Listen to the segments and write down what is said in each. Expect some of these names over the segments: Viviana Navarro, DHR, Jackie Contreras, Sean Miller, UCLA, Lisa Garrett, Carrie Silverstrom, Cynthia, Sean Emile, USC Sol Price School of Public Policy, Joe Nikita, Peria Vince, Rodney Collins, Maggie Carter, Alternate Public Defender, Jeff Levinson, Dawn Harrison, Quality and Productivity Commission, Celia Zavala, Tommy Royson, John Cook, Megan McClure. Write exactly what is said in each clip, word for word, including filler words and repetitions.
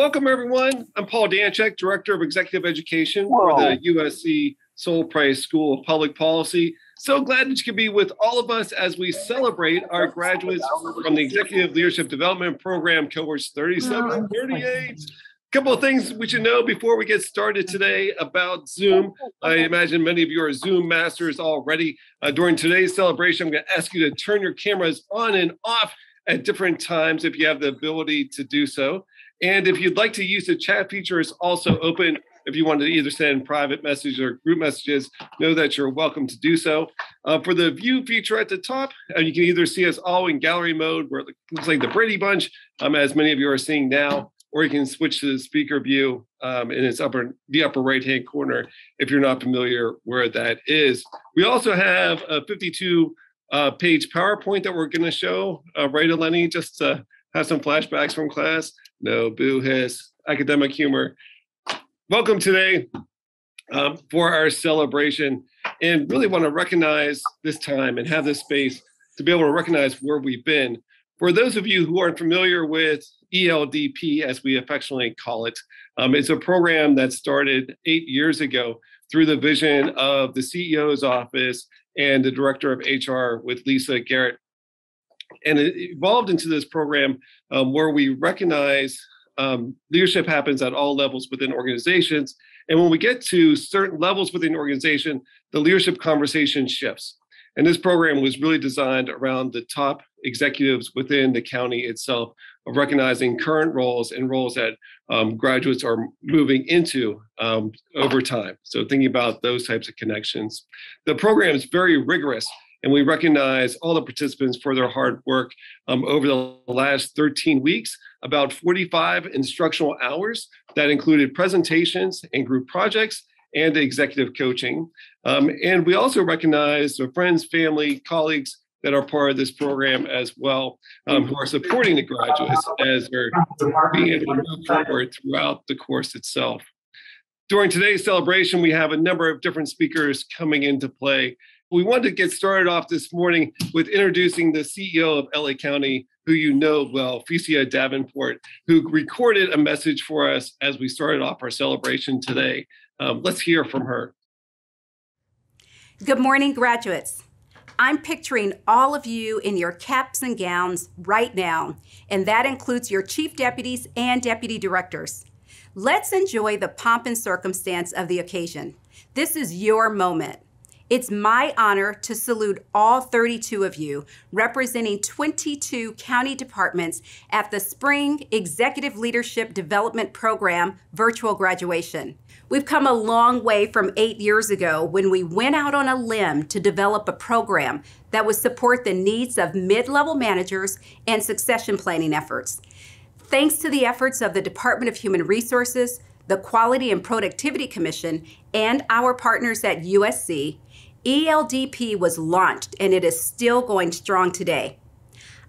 Welcome, everyone. I'm Paul Danczyk, Director of Executive Education Whoa. for the U S C Sol Price School of Public Policy. So glad that you could be with all of us as we celebrate our graduates from the Executive Leadership Development Program, cohorts thirty-seven and thirty-eight. A couple of things we should know before we get started today about Zoom. I imagine many of you are Zoom masters already. Uh, during today's celebration, I'm going to ask you to turn your cameras on and off at different times if you have the ability to do so. And if you'd like to use the chat feature, it's also open. If you want to either send private messages or group messages, know that you're welcome to do so. Uh, for the view feature at the top, uh, you can either see us all in gallery mode, where it looks like the Brady Bunch, um, as many of you are seeing now, or you can switch to the speaker view um, in its upper, the upper right-hand corner if you're not familiar where that is. We also have a fifty-two page uh, PowerPoint that we're going to show, uh, right, Eleni, just to have some flashbacks from class. No boo hiss, academic humor. Welcome today um, for our celebration, and really want to recognize this time and have this space to be able to recognize where we've been. For those of you who aren't familiar with E L D P, as we affectionately call it, um, it's a program that started eight years ago through the vision of the C E O's office and the director of H R with Lisa Garrett. And it evolved into this program um, where we recognize um, leadership happens at all levels within organizations. And when we get to certain levels within an organization, the leadership conversation shifts. And this program was really designed around the top executives within the county itself, of recognizing current roles and roles that um, graduates are moving into um, over time. So thinking about those types of connections. The program is very rigorous, and we recognize all the participants for their hard work. Um, over the last thirteen weeks, about forty-five instructional hours that included presentations and group projects and executive coaching. Um, and we also recognize the friends, family, colleagues that are part of this program as well, um, who are supporting the graduates as they're being able to move forward throughout the course itself. During today's celebration, we have a number of different speakers coming into play. We wanted to get started off this morning with introducing the C E O of L A County, who you know well, Fesia Davenport, who recorded a message for us as we started off our celebration today. Um, let's hear from her. Good morning, graduates. I'm picturing all of you in your caps and gowns right now, and that includes your chief deputies and deputy directors. Let's enjoy the pomp and circumstance of the occasion. This is your moment. It's my honor to salute all thirty-two of you representing twenty-two county departments at the Spring Executive Leadership Development Program virtual graduation. We've come a long way from eight years ago when we went out on a limb to develop a program that would support the needs of mid-level managers and succession planning efforts. Thanks to the efforts of the Department of Human Resources, the Quality and Productivity Commission, and our partners at U S C, E L D P was launched, and it is still going strong today.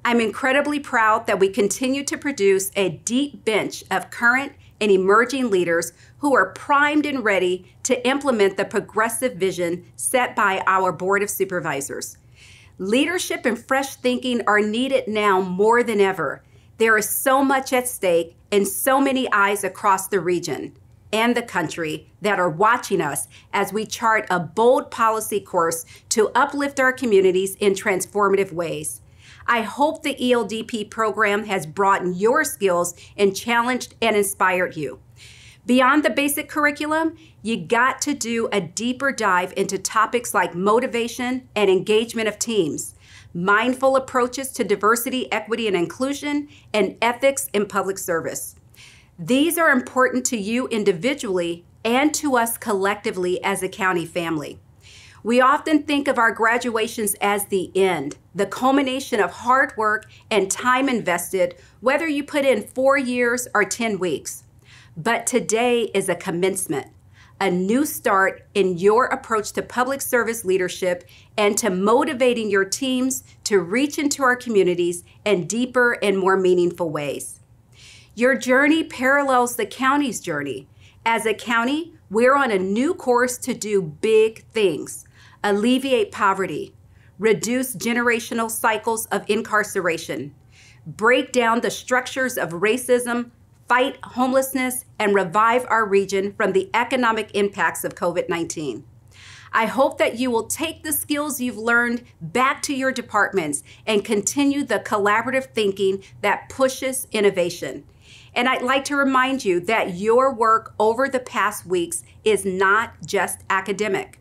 I'm incredibly proud that we continue to produce a deep bench of current and emerging leaders who are primed and ready to implement the progressive vision set by our Board of Supervisors. Leadership and fresh thinking are needed now more than ever. There is so much at stake and so many eyes across the region and the country that are watching us as we chart a bold policy course to uplift our communities in transformative ways. I hope the E L D P program has broadened your skills and challenged and inspired you. Beyond the basic curriculum, you got to do a deeper dive into topics like motivation and engagement of teams, mindful approaches to diversity, equity, and inclusion, and ethics in public service. These are important to you individually and to us collectively as a county family. We often think of our graduations as the end, the culmination of hard work and time invested, whether you put in four years or ten weeks. But today is a commencement, a new start in your approach to public service leadership and to motivating your teams to reach into our communities in deeper and more meaningful ways. Your journey parallels the county's journey. As a county, we're on a new course to do big things: alleviate poverty, reduce generational cycles of incarceration, break down the structures of racism, fight homelessness and revive our region from the economic impacts of COVID nineteen. I hope that you will take the skills you've learned back to your departments and continue the collaborative thinking that pushes innovation. And I'd like to remind you that your work over the past weeks is not just academic.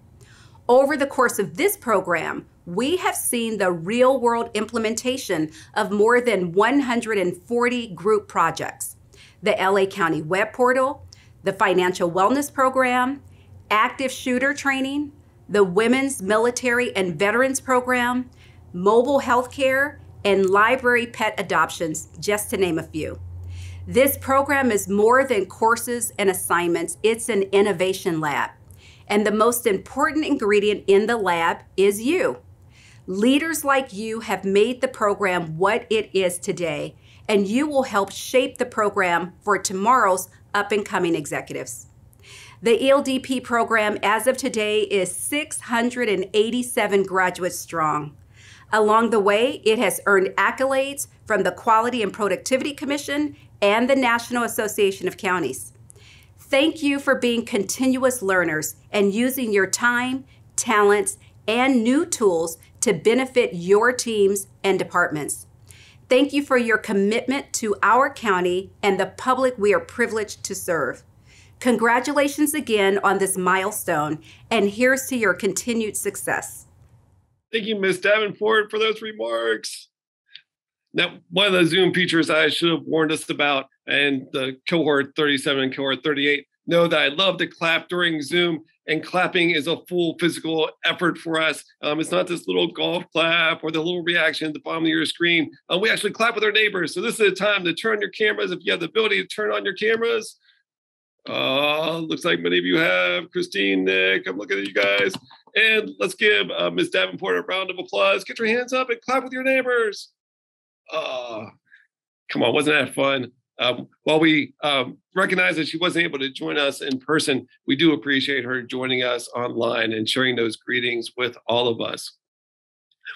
Over the course of this program, we have seen the real-world implementation of more than one hundred forty group projects: the L A County web portal, the financial wellness program, active shooter training, the Women's Military and Veterans Program, mobile health care, and library pet adoptions, just to name a few. This program is more than courses and assignments. It's an innovation lab. And the most important ingredient in the lab is you. Leaders like you have made the program what it is today, and you will help shape the program for tomorrow's up-and-coming executives. The E L D P program as of today is six hundred eighty-seven graduates strong. Along the way, it has earned accolades from the Quality and Productivity Commission and the National Association of Counties. Thank you for being continuous learners and using your time, talents, and new tools to benefit your teams and departments. Thank you for your commitment to our county and the public we are privileged to serve. Congratulations again on this milestone, and here's to your continued success. Thank you, Miz Davenport, for those remarks. Now, one of the Zoom features I should have warned us about, and the cohort thirty-seven and cohort thirty-eight know that I love to clap during Zoom, and clapping is a full physical effort for us. Um, it's not this little golf clap or the little reaction at the bottom of your screen. Uh, we actually clap with our neighbors, so this is a time to turn your cameras if you have the ability to turn on your cameras. Uh, looks like many of you have. Christine, Nick, I'm looking at you guys. And let's give uh, Miz Davenport a round of applause. Get your hands up and clap with your neighbors. Uh, come on, wasn't that fun? Um, while we um, recognize that she wasn't able to join us in person, we do appreciate her joining us online and sharing those greetings with all of us.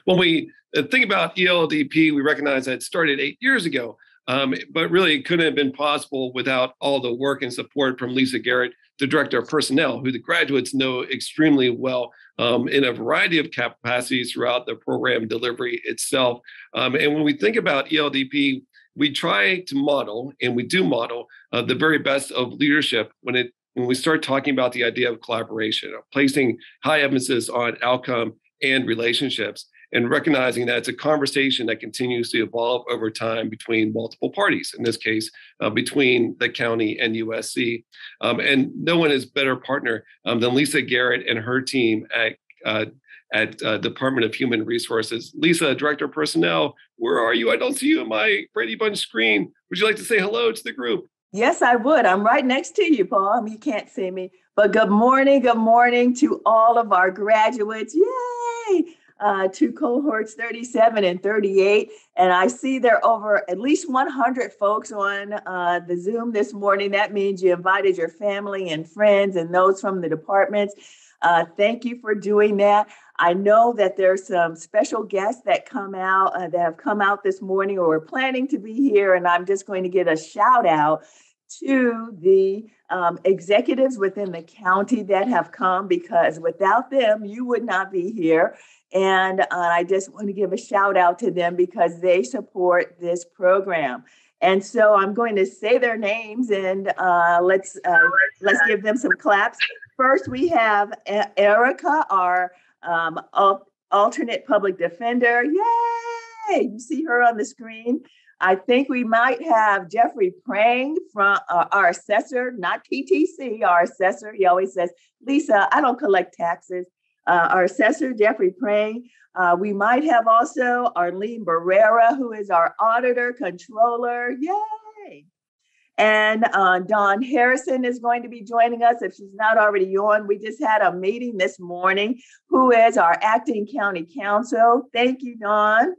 When we think about E L D P, we recognize that it started eight years ago. Um, but really, it couldn't have been possible without all the work and support from Lisa Garrett, the Director of Personnel, who the graduates know extremely well um, in a variety of capacities throughout the program delivery itself. Um, and when we think about E L D P, we try to model, and we do model, uh, the very best of leadership when it when we start talking about the idea of collaboration, of placing high emphasis on outcome and relationships, and recognizing that it's a conversation that continues to evolve over time between multiple parties, in this case, uh, between the county and U S C. Um, and no one is better partner um, than Lisa Garrett and her team at, uh, at uh, Department of Human Resources. Lisa, Director of Personnel, where are you? I don't see you on my Brady Bunch screen. Would you like to say hello to the group? Yes, I would. I'm right next to you, Paul. You can't see me. But good morning, good morning to all of our graduates. Yay! Uh, to cohorts thirty-seven and thirty-eight. And I see there are over at least one hundred folks on uh, the Zoom this morning. That means you invited your family and friends and those from the departments. Uh, thank you for doing that. I know that there's some special guests that come out uh, that have come out this morning or are planning to be here. And I'm just going to give a shout out to the um, executives within the county that have come, because without them, you would not be here. And uh, I just want to give a shout out to them because they support this program. And so I'm going to say their names and uh, let's uh, let's give them some claps. First, we have Erika, our um, alternate public defender. Yay! You see her on the screen. I think we might have Jeffrey Prang from uh, our assessor, not P T C, our assessor. He always says, Lisa, I don't collect taxes. Uh, our assessor, Jeffrey Prang. Uh, we might have also Arlene Barrera, who is our auditor, controller. Yay! And uh, Dawn Harrison is going to be joining us if she's not already on. We just had a meeting this morning, who is our acting county council. Thank you, Dawn.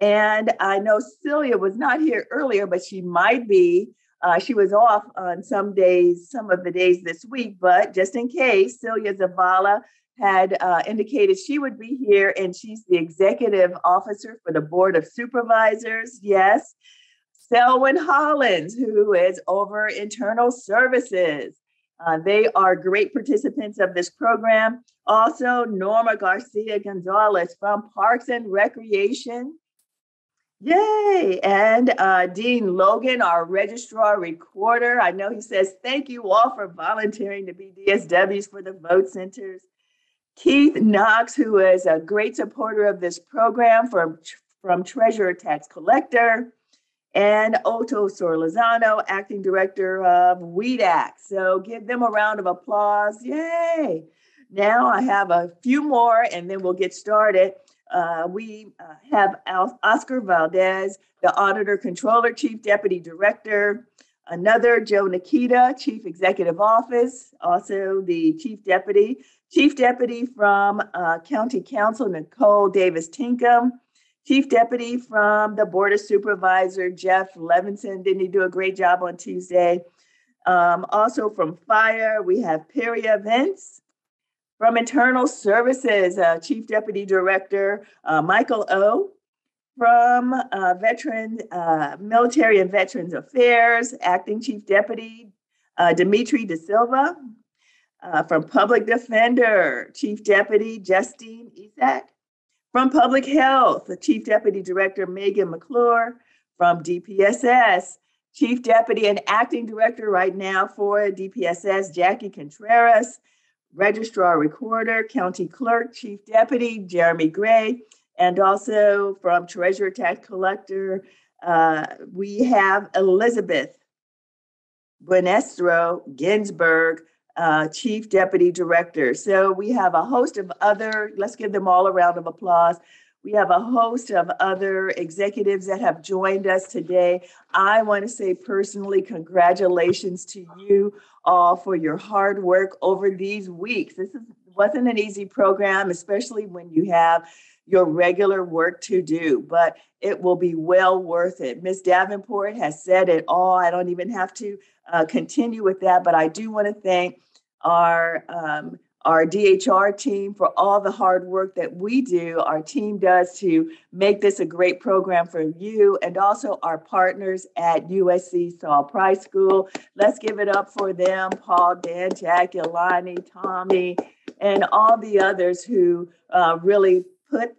And I know Celia was not here earlier, but she might be. Uh, she was off on some days, some of the days this week, but just in case, Celia Zavala had uh, indicated she would be here, and she's the executive officer for the Board of Supervisors. Yes. Selwyn Hollins, who is over internal services. Uh, they are great participants of this program. Also, Norma Garcia Gonzalez from Parks and Recreation. Yay! And uh, Dean Logan, our registrar recorder. I know he says, thank you all for volunteering to be D S Ws for the vote centers. Keith Knox, who is a great supporter of this program from, from Treasurer Tax Collector. And Otto Sorlazano, Acting Director of W E D A C. So give them a round of applause. Yay! Now I have a few more, and then we'll get started. Uh, we uh, have Al- Oscar Valdez, the Auditor Controller, Chief Deputy Director. Another, Joe Nikita, Chief Executive Office, also the Chief Deputy. Chief Deputy from uh, County Council, Nicole Davis-Tinkham. Chief Deputy from the Board of Supervisor, Jeff Levinson. Didn't he do a great job on Tuesday? Um, also from Fire, we have Peria Vince. From Internal Services, uh, Chief Deputy Director uh, Michael O. From uh, Veteran, uh, Military and Veterans Affairs, Acting Chief Deputy uh, Dimitri De Silva. Uh, from Public Defender, Chief Deputy Justine Isak. From Public Health, the Chief Deputy Director, Megan McClure. From D P S S, Chief Deputy and Acting Director right now for D P S S, Jackie Contreras. Registrar Recorder, County Clerk, Chief Deputy, Jeremy Gray. And also from Treasurer Tax Collector, uh, we have Elizabeth Buenestro Ginsburg, Uh, Chief Deputy Director. So we have a host of other, let's give them all a round of applause. We have a host of other executives that have joined us today. I want to say personally, congratulations to you all for your hard work over these weeks. This is, wasn't an easy program, especially when you have your regular work to do, but it will be well worth it. Miz Davenport has said it all. I don't even have to uh, continue with that, but I do want to thank our um, our D H R team for all the hard work that we do, our team does to make this a great program for you, and also our partners at U S C Sol Price School. Let's give it up for them, Paul Danczyk, Eleni, Tommy, and all the others who uh, really put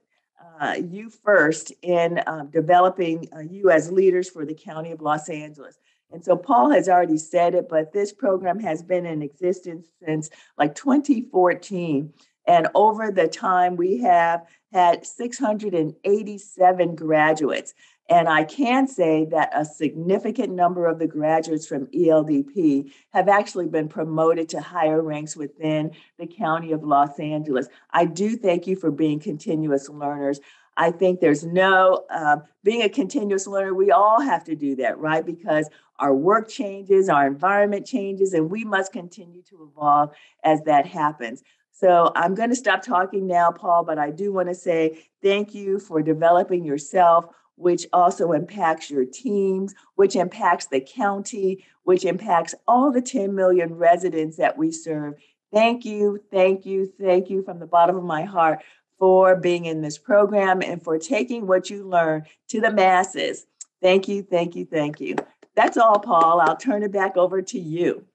uh, you first in um, developing uh, you as leaders for the County of Los Angeles. And so Paul has already said it, but this program has been in existence since like twenty fourteen. And over the time, we have had six hundred eighty-seven graduates. And I can say that a significant number of the graduates from E L D P have actually been promoted to higher ranks within the County of Los Angeles. I do thank you for being continuous learners. I think there's no, uh, being a continuous learner, we all have to do that, right? Because our work changes, our environment changes, and we must continue to evolve as that happens. So I'm going to stop talking now, Paul, but I do want to say thank you for developing yourself, which also impacts your teams, which impacts the county, which impacts all the ten million residents that we serve. Thank you, thank you, thank you from the bottom of my heart for being in this program and for taking what you learn to the masses. Thank you, thank you, thank you. That's all, Paul. I'll turn it back over to you.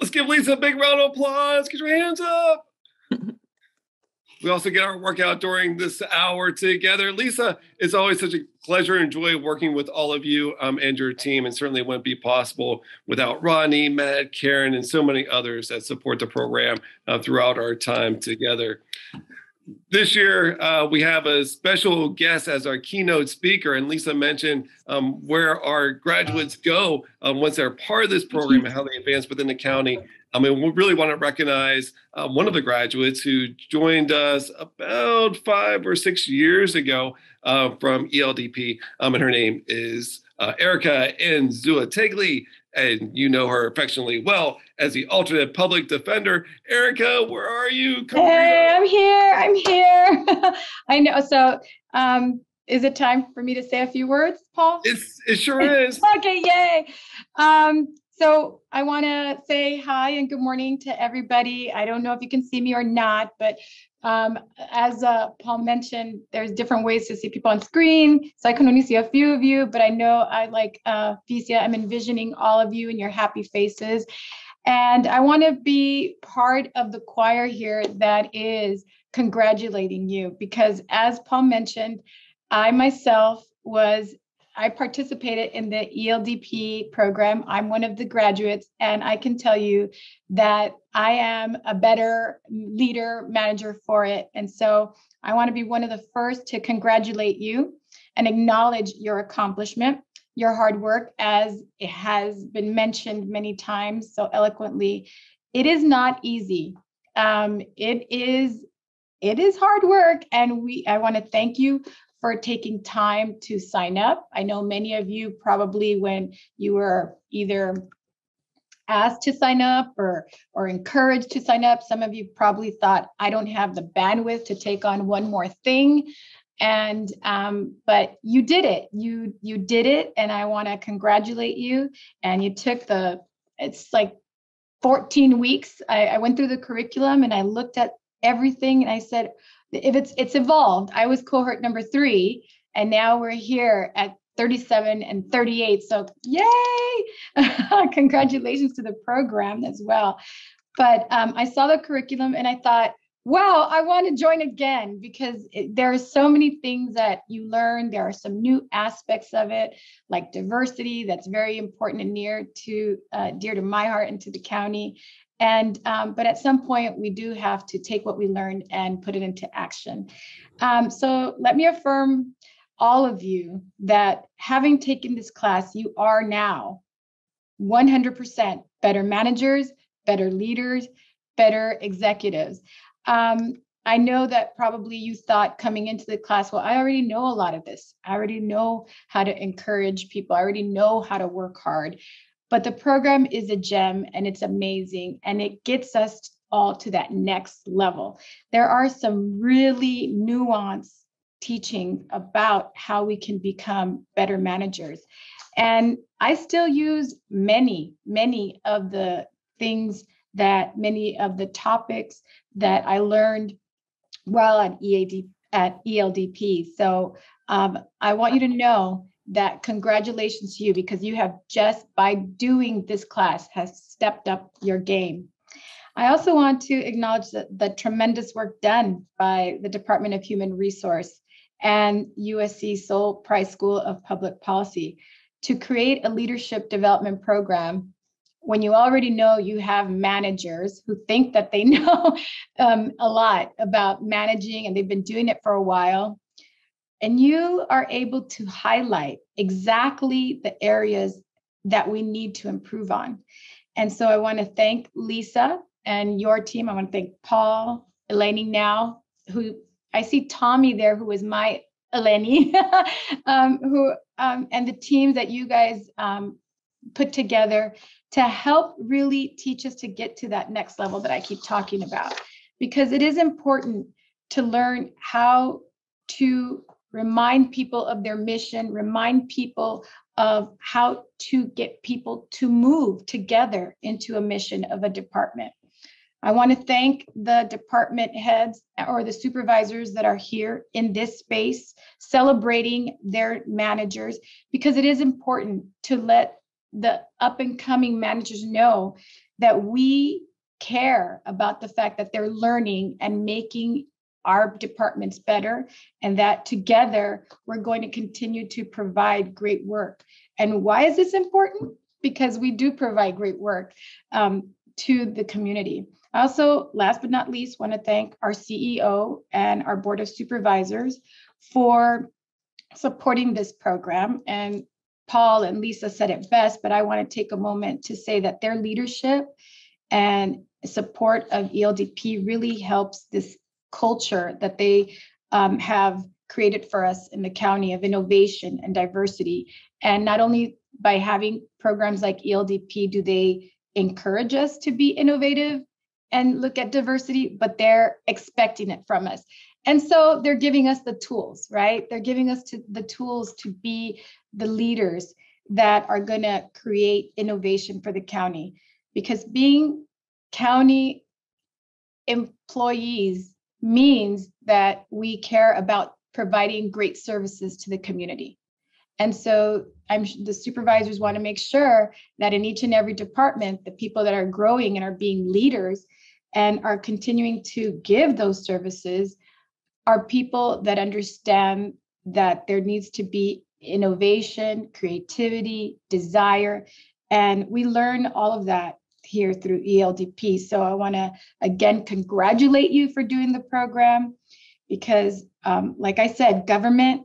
Let's give Lisa a big round of applause. Get your hands up. We also get our workout during this hour together. Lisa, it's always such a pleasure and joy working with all of you um, and your team, and certainly wouldn't be possible without Ronnie, Matt, Karen, and so many others that support the program uh, throughout our time together. This year, uh, we have a special guest as our keynote speaker, and Lisa mentioned um, where our graduates go um, once they're part of this program and how they advance within the county. I mean, we really want to recognize uh, one of the graduates who joined us about five or six years ago uh, from E L D P, um, and her name is uh, Erika Anzoategui, and you know her affectionately well as the Alternate Public Defender. Erika, where are you? Come hey, on. I'm here. I'm here. I know. So um, is it time for me to say a few words, Paul? It's, it sure is. Okay, yay. Um, So I want to say hi and good morning to everybody. I don't know if you can see me or not, but um, as uh, Paul mentioned, there's different ways to see people on screen. So I can only see a few of you, but I know I like uh, Fesia, I'm envisioning all of you and your happy faces. And I want to be part of the choir here that is congratulating you, because as Paul mentioned, I myself was I participated in the E L D P program. I'm one of the graduates, and I can tell you that I am a better leader, manager for it. And so I want to be one of the first to congratulate you and acknowledge your accomplishment, your hard work, as it has been mentioned many times so eloquently. It is not easy. Um, it is, it is hard work, and we. I want to thank you for taking time to sign up. I know many of you probably, when you were either asked to sign up or, or encouraged to sign up, some of you probably thought, I don't have the bandwidth to take on one more thing. And, um, but you did it, you, you did it. And I wanna congratulate you. And you took the, it's like fourteen weeks. I, I went through the curriculum and I looked at everything and I said, if it's it's evolved. I was cohort number three, and now we're here at thirty-seven and thirty-eight. So yay! Congratulations to the program as well. But um, I saw the curriculum and I thought, wow, I want to join again, because it, there are so many things that you learn. There are some new aspects of it, like diversity, that's very important and near to uh, dear to my heart and to the county. And, um, but at some point we do have to take what we learned and put it into action. Um, so let me affirm all of you that having taken this class, you are now one hundred percent better managers, better leaders, better executives. Um, I know that probably you thought coming into the class, well, I already know a lot of this. I already know how to encourage people. I already know how to work hard. But the program is a gem and it's amazing, and it gets us all to that next level. There are some really nuanced teaching about how we can become better managers. And I still use many, many of the things that many of the topics that I learned while at E A D at E L D P. So um, I want you to know that congratulations to you, because you have just by doing this class has stepped up your game. I also want to acknowledge the, the tremendous work done by the Department of Human Resource and U S C Sol Price School of Public Policy to create a leadership development program when you already know you have managers who think that they know um, a lot about managing, and they've been doing it for a while. And you are able to highlight exactly the areas that we need to improve on. And so I want to thank Lisa and your team. I want to thank Paul, Eleni now, who I see Tommy there, who is my Eleni, um, who um, and the teams that you guys um, put together to help really teach us to get to that next level that I keep talking about, because it is important to learn how to remind people of their mission, remind people of how to get people to move together into a mission of a department. I want to thank the department heads or the supervisors that are here in this space celebrating their managers, because it is important to let the up and coming managers know that we care about the fact that they're learning and making our departments better, and that together we're going to continue to provide great work. And why is this important? Because we do provide great work um, to the community. I also, last but not least, want to thank our C E O and our Board of Supervisors for supporting this program. And Paul and Lisa said it best, but I want to take a moment to say that their leadership and support of E L D P really helps this culture that they um, have created for us in the county of innovation and diversity. And not only by having programs like E L D P do they encourage us to be innovative and look at diversity, but they're expecting it from us. And so they're giving us the tools, right? They're giving us to, the tools to be the leaders that are going to create innovation for the county, because being county employees means that we care about providing great services to the community. And so I'm the supervisors want to make sure that in each and every department, the people that are growing and are being leaders and are continuing to give those services are people that understand that there needs to be innovation, creativity, desire, and we learn all of that here through E L D P. So I want to again congratulate you for doing the program, because um, like I said, government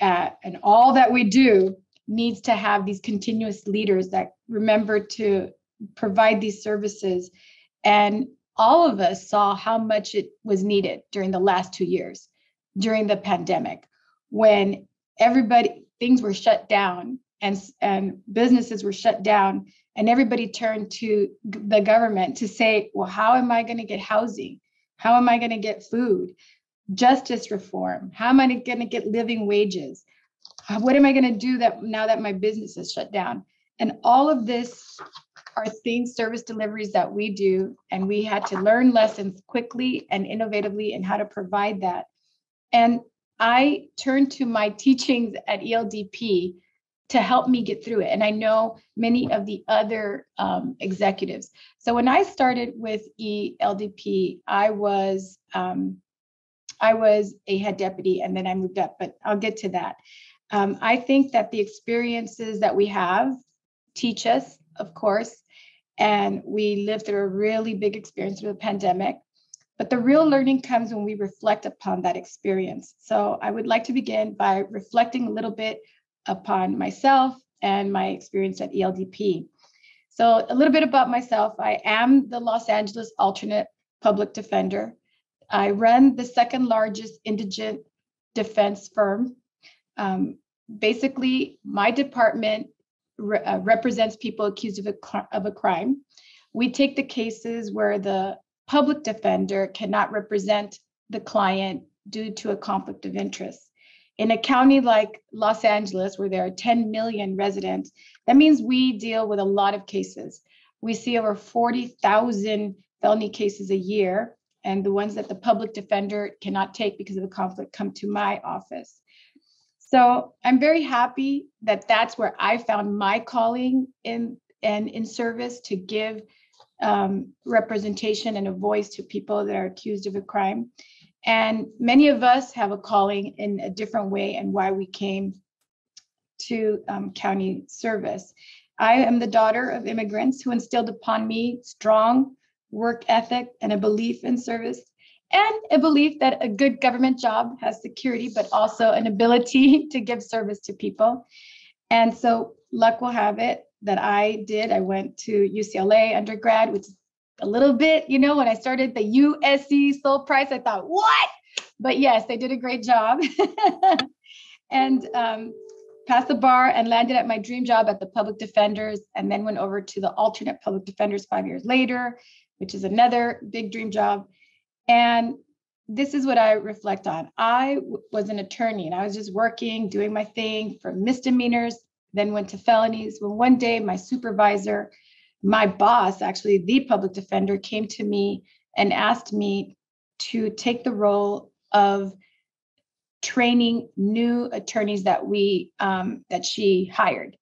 uh, and all that we do needs to have these continuous leaders that remember to provide these services. And all of us saw how much it was needed during the last two years, during the pandemic, when everybody, things were shut down and, and businesses were shut down, and everybody turned to the government to say, well, how am I going to get housing? How am I going to get food? Justice reform? How am I going to get living wages? What am I going to do that now that my business is shut down? And all of this are themed service deliveries that we do, and we had to learn lessons quickly and innovatively in how to provide that. And I turned to my teachings at E L D P to help me get through it. And I know many of the other um, executives. So when I started with E L D P, I was um, I was a head deputy, and then I moved up, but I'll get to that. Um, I think that the experiences that we have teach us, of course, and we lived through a really big experience through the pandemic. But the real learning comes when we reflect upon that experience. So I would like to begin by reflecting a little bit upon myself and my experience at E L D P. So a little bit about myself. I am the Los Angeles Alternate Public Defender. I run the second largest indigent defense firm. Um, basically, my department re- uh, represents people accused of a, of a crime. We take the cases where the public defender cannot represent the client due to a conflict of interest. In a county like Los Angeles, where there are ten million residents, that means we deal with a lot of cases. We see over forty thousand felony cases a year, and the ones that the public defender cannot take because of the conflict come to my office. So I'm very happy that that's where I found my calling in and in service, to give Um, representation and a voice to people that are accused of a crime. And many of us have a calling in a different way, and why we came to um, county service. I am the daughter of immigrants who instilled upon me strong work ethic and a belief in service, and a belief that a good government job has security, but also an ability to give service to people. And so luck will have it that I did. I went to U C L A undergrad, which is a little bit, you know, when I started the U S C Sol Price, I thought, what? But yes, they did a great job. And um, passed the bar and landed at my dream job at the Public Defenders, and then went over to the Alternate Public Defenders five years later, which is another big dream job. And this is what I reflect on. I w- was an attorney, and I was just working, doing my thing for misdemeanors, then went to felonies. Well, one day my supervisor, my boss, actually the public defender, came to me and asked me to take the role of training new attorneys that we um, that she hired.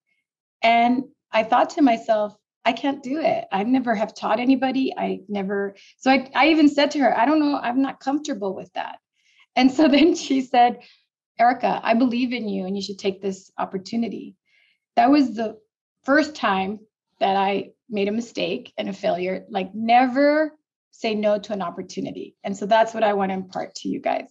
And I thought to myself, I can't do it. I never have taught anybody. I never. So I, I even said to her, I don't know, I'm not comfortable with that. And so then she said, Erika, I believe in you, and you should take this opportunity. That was the first time that I made a mistake and a failure. Like, never say no to an opportunity. And so that's what I want to impart to you guys.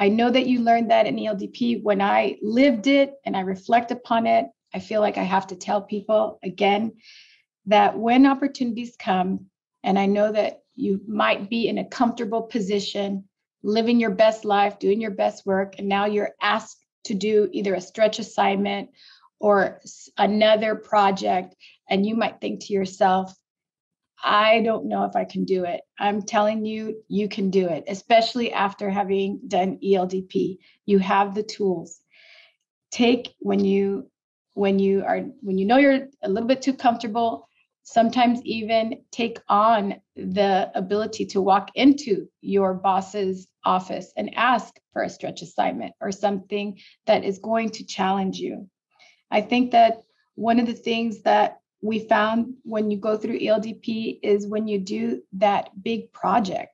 I know that you learned that in E L D P. When I lived it and I reflect upon it, I feel like I have to tell people again that when opportunities come, and I know that you might be in a comfortable position, living your best life, doing your best work, and now you're asked to do either a stretch assignment or another project, and you might think to yourself, I don't know if I can do it. I'm telling you, you can do it, especially after having done E L D P. You have the tools. Take when you when you are, when you know you're a little bit too comfortable, sometimes even take on the ability to walk into your boss's office and ask for a stretch assignment or something that is going to challenge you. I think that one of the things that we found when you go through E L D P is when you do that big project.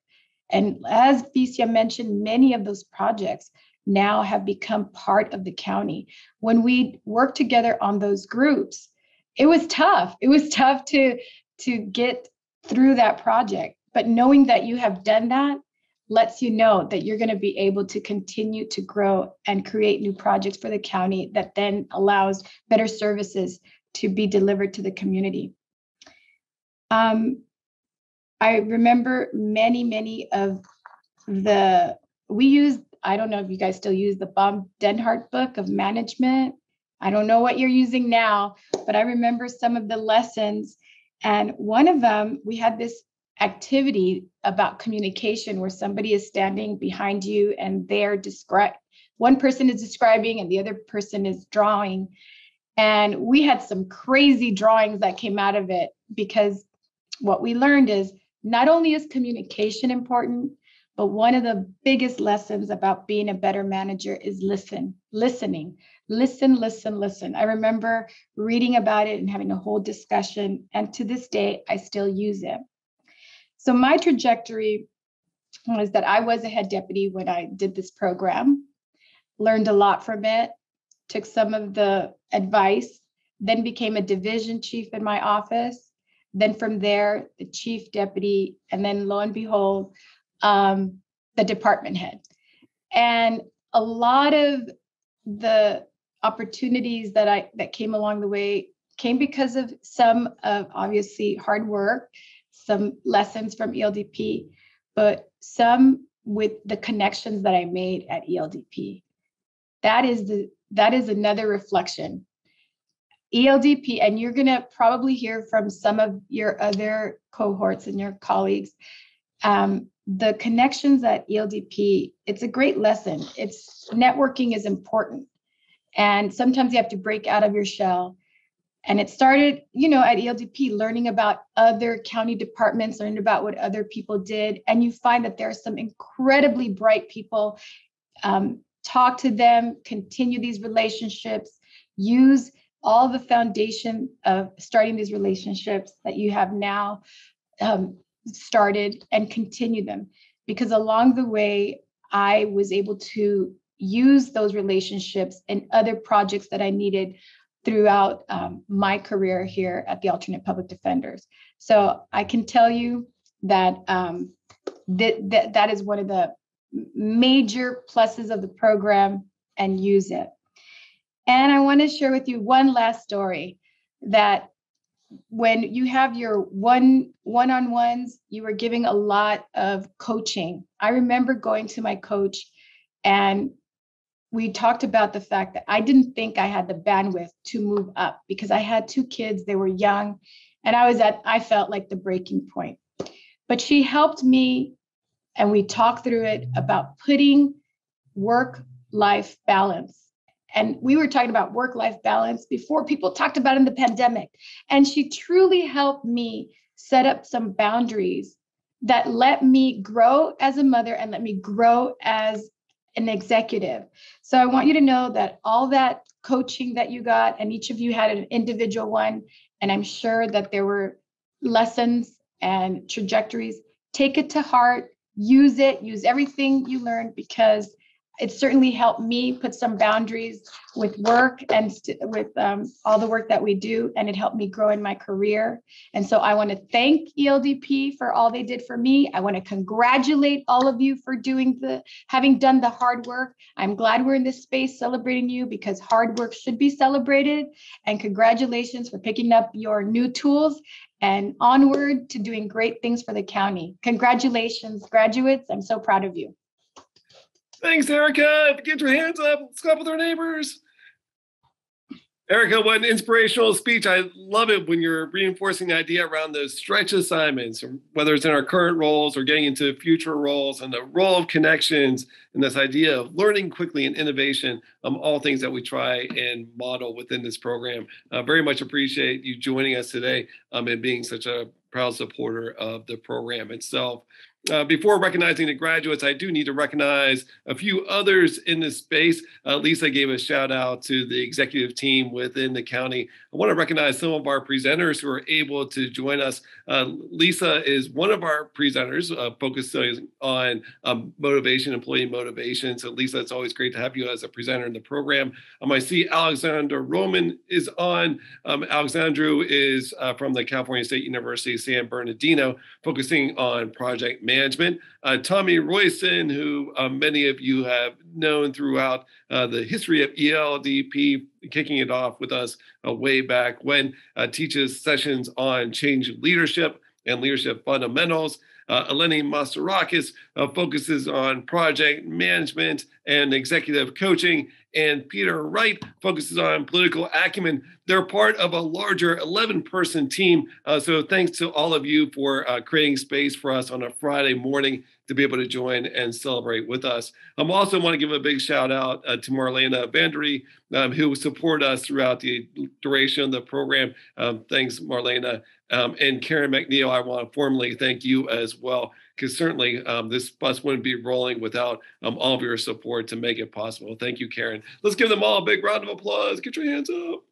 And as Fesia mentioned, many of those projects now have become part of the county. When we worked together on those groups, it was tough. It was tough to, to get through that project. But knowing that you have done that lets you know that you're going to be able to continue to grow and create new projects for the county that then allows better services to be delivered to the community. Um, I remember many, many of the, we used, I don't know if you guys still use the Bob Denhart book of management. I don't know what you're using now, but I remember some of the lessons. And one of them, we had this activity about communication where somebody is standing behind you and they're describing, one person is describing and the other person is drawing. And we had some crazy drawings that came out of it, because what we learned is not only is communication important, but one of the biggest lessons about being a better manager is listen, listening, listen, listen, listen. I remember reading about it and having a whole discussion. And to this day, I still use it. So my trajectory was that I was a head deputy when I did this program, learned a lot from it, took some of the advice, then became a division chief in my office. Then from there, the chief deputy, and then lo and behold, Um, the department head. And a lot of the opportunities that I that came along the way came because of some of obviously hard work, some lessons from E L D P, but some with the connections that I made at E L D P. That is the that is another reflection. E L D P, and you're gonna probably hear from some of your other cohorts and your colleagues. Um, the connections at E L D P, it's a great lesson. It's networking is important. And sometimes you have to break out of your shell. And it started, you know, at E L D P, learning about other county departments, learning about what other people did. And you find that there are some incredibly bright people. Um, talk to them, continue these relationships, use all the foundation of starting these relationships that you have now. Um, started and continue them, because along the way I was able to use those relationships and other projects that I needed throughout um, my career here at the Alternate Public Defenders. So I can tell you that um, that th that is one of the major pluses of the program, and use it. And I want to share with you one last story that when you have your one one-on-ones, you were giving a lot of coaching. I remember going to my coach and we talked about the fact that I didn't think I had the bandwidth to move up because I had two kids, they were young, and I was at, I felt like the breaking point. But she helped me and we talked through it about putting work-life balance. And we were talking about work-life balance before people talked about in the pandemic. And she truly helped me set up some boundaries that let me grow as a mother and let me grow as an executive. So I want you to know that all that coaching that you got, and each of you had an individual one, and I'm sure that there were lessons and trajectories. Take it to heart, use it, use everything you learned, because it certainly helped me put some boundaries with work and with um, all the work that we do, and it helped me grow in my career. And so I want to thank E L D P for all they did for me. I want to congratulate all of you for doing the, having done the hard work. I'm glad we're in this space celebrating you, because hard work should be celebrated. And congratulations for picking up your new tools and onward to doing great things for the county. Congratulations, graduates. I'm so proud of you. Thanks, Erika. Get your hands up. Let's clap with our neighbors. Erika, what an inspirational speech. I love it when you're reinforcing the idea around those stretch assignments, whether it's in our current roles or getting into future roles, and the role of connections and this idea of learning quickly and innovation, um, all things that we try and model within this program. Uh, very much appreciate you joining us today um, and being such a proud supporter of the program itself. Uh, before recognizing the graduates, I do need to recognize a few others in this space. Uh, Lisa gave a shout out to the executive team within the county. I want to recognize some of our presenters who are able to join us. Uh, Lisa is one of our presenters, uh, focusing on um, motivation, employee motivation. So Lisa, it's always great to have you as a presenter in the program. Um, I see Alexander Roman is on. Um, Alexandru is uh, from the California State University, San Bernardino, focusing on project management. Management. Uh, Tommy Royson, who uh, many of you have known throughout uh, the history of E L D P, kicking it off with us uh, way back when, uh, teaches sessions on change leadership and leadership fundamentals. Uh, Eleni Mastarakis uh, focuses on project management and executive coaching, and Peter Wright focuses on political acumen. They're part of a larger eleven person team. Uh, so thanks to all of you for uh, creating space for us on a Friday morning to be able to join and celebrate with us. I um, also want to give a big shout out uh, to Marlena Vandery, um, who support us throughout the duration of the program. Um, thanks, Marlena. Um, and Karen McNeil, I want to formally thank you as well, because certainly um, this bus wouldn't be rolling without um, all of your support to make it possible. Thank you, Karen. Let's give them all a big round of applause. Get your hands up.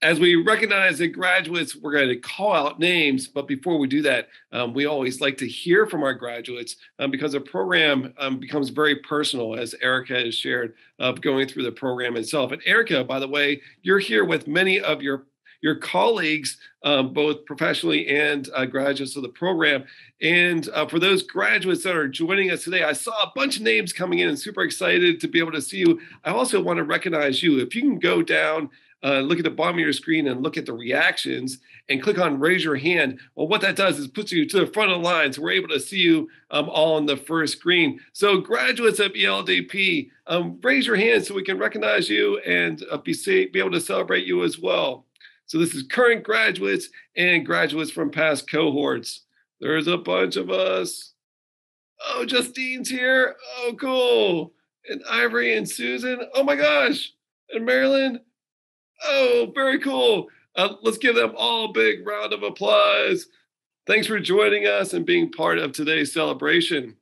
As we recognize the graduates, we're going to call out names, but before we do that, um, we always like to hear from our graduates um, because the program um, becomes very personal, as Erika has shared, of going through the program itself. And Erika, by the way, you're here with many of your your colleagues, um, both professionally and uh, graduates of the program. And uh, for those graduates that are joining us today, I saw a bunch of names coming in and super excited to be able to see you. I also want to recognize you. If you can go down, uh, look at the bottom of your screen and look at the reactions and click on raise your hand. Well, what that does is puts you to the front of the line. So we're able to see you um, all on the first screen. So graduates of E L D P, um, raise your hand so we can recognize you and uh, be, be able to celebrate you as well. So this is current graduates and graduates from past cohorts. There's a bunch of us. Oh, Justine's here. Oh, cool. And Ivory and Susan. Oh my gosh. And Marilyn. Oh, very cool. Uh, let's give them all a big round of applause. Thanks for joining us and being part of today's celebration.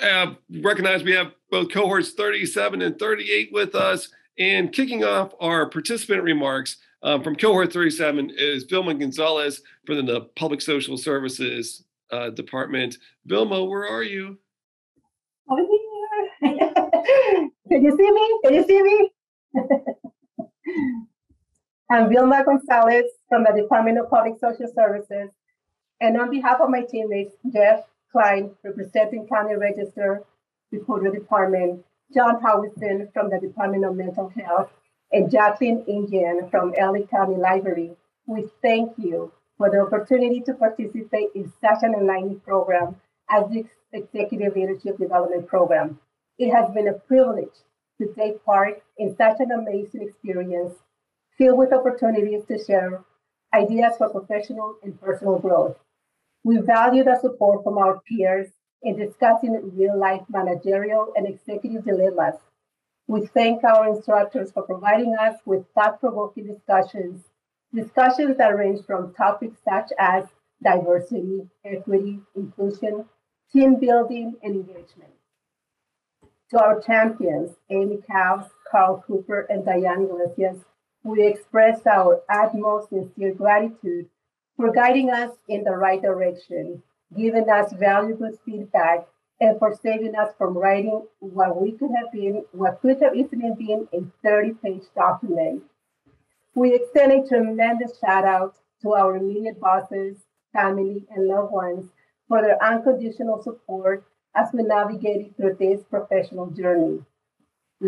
Uh, recognize we have both cohorts thirty-seven and thirty-eight with us. And kicking off our participant remarks, Um, from cohort thirty-seven is Vilma Gonzalez from the Public Social Services uh, Department. Vilma, where are you? I'm here. Can you see me? Can you see me? I'm Vilma Gonzalez from the Department of Public Social Services. And on behalf of my teammates, Jeff Klein, representing County Register, Recorder Department, John Howison from the Department of Mental Health, and Jacqueline Indian from L A County Library, we thank you for the opportunity to participate in such an enlightening program as the Executive Leadership Development Program. It has been a privilege to take part in such an amazing experience, filled with opportunities to share ideas for professional and personal growth. We value the support from our peers in discussing real-life managerial and executive dilemmas. We thank our instructors for providing us with thought-provoking discussions, discussions that range from topics such as diversity, equity, inclusion, team building, and engagement. To our champions, Amy Cowles, Carl Cooper, and Diane Iglesias, we express our utmost sincere gratitude for guiding us in the right direction, giving us valuable feedback, and for saving us from writing what we could have been, what could have easily been a thirty page document. We extend a tremendous shout out to our immediate bosses, family, and loved ones for their unconditional support as we navigated through this professional journey.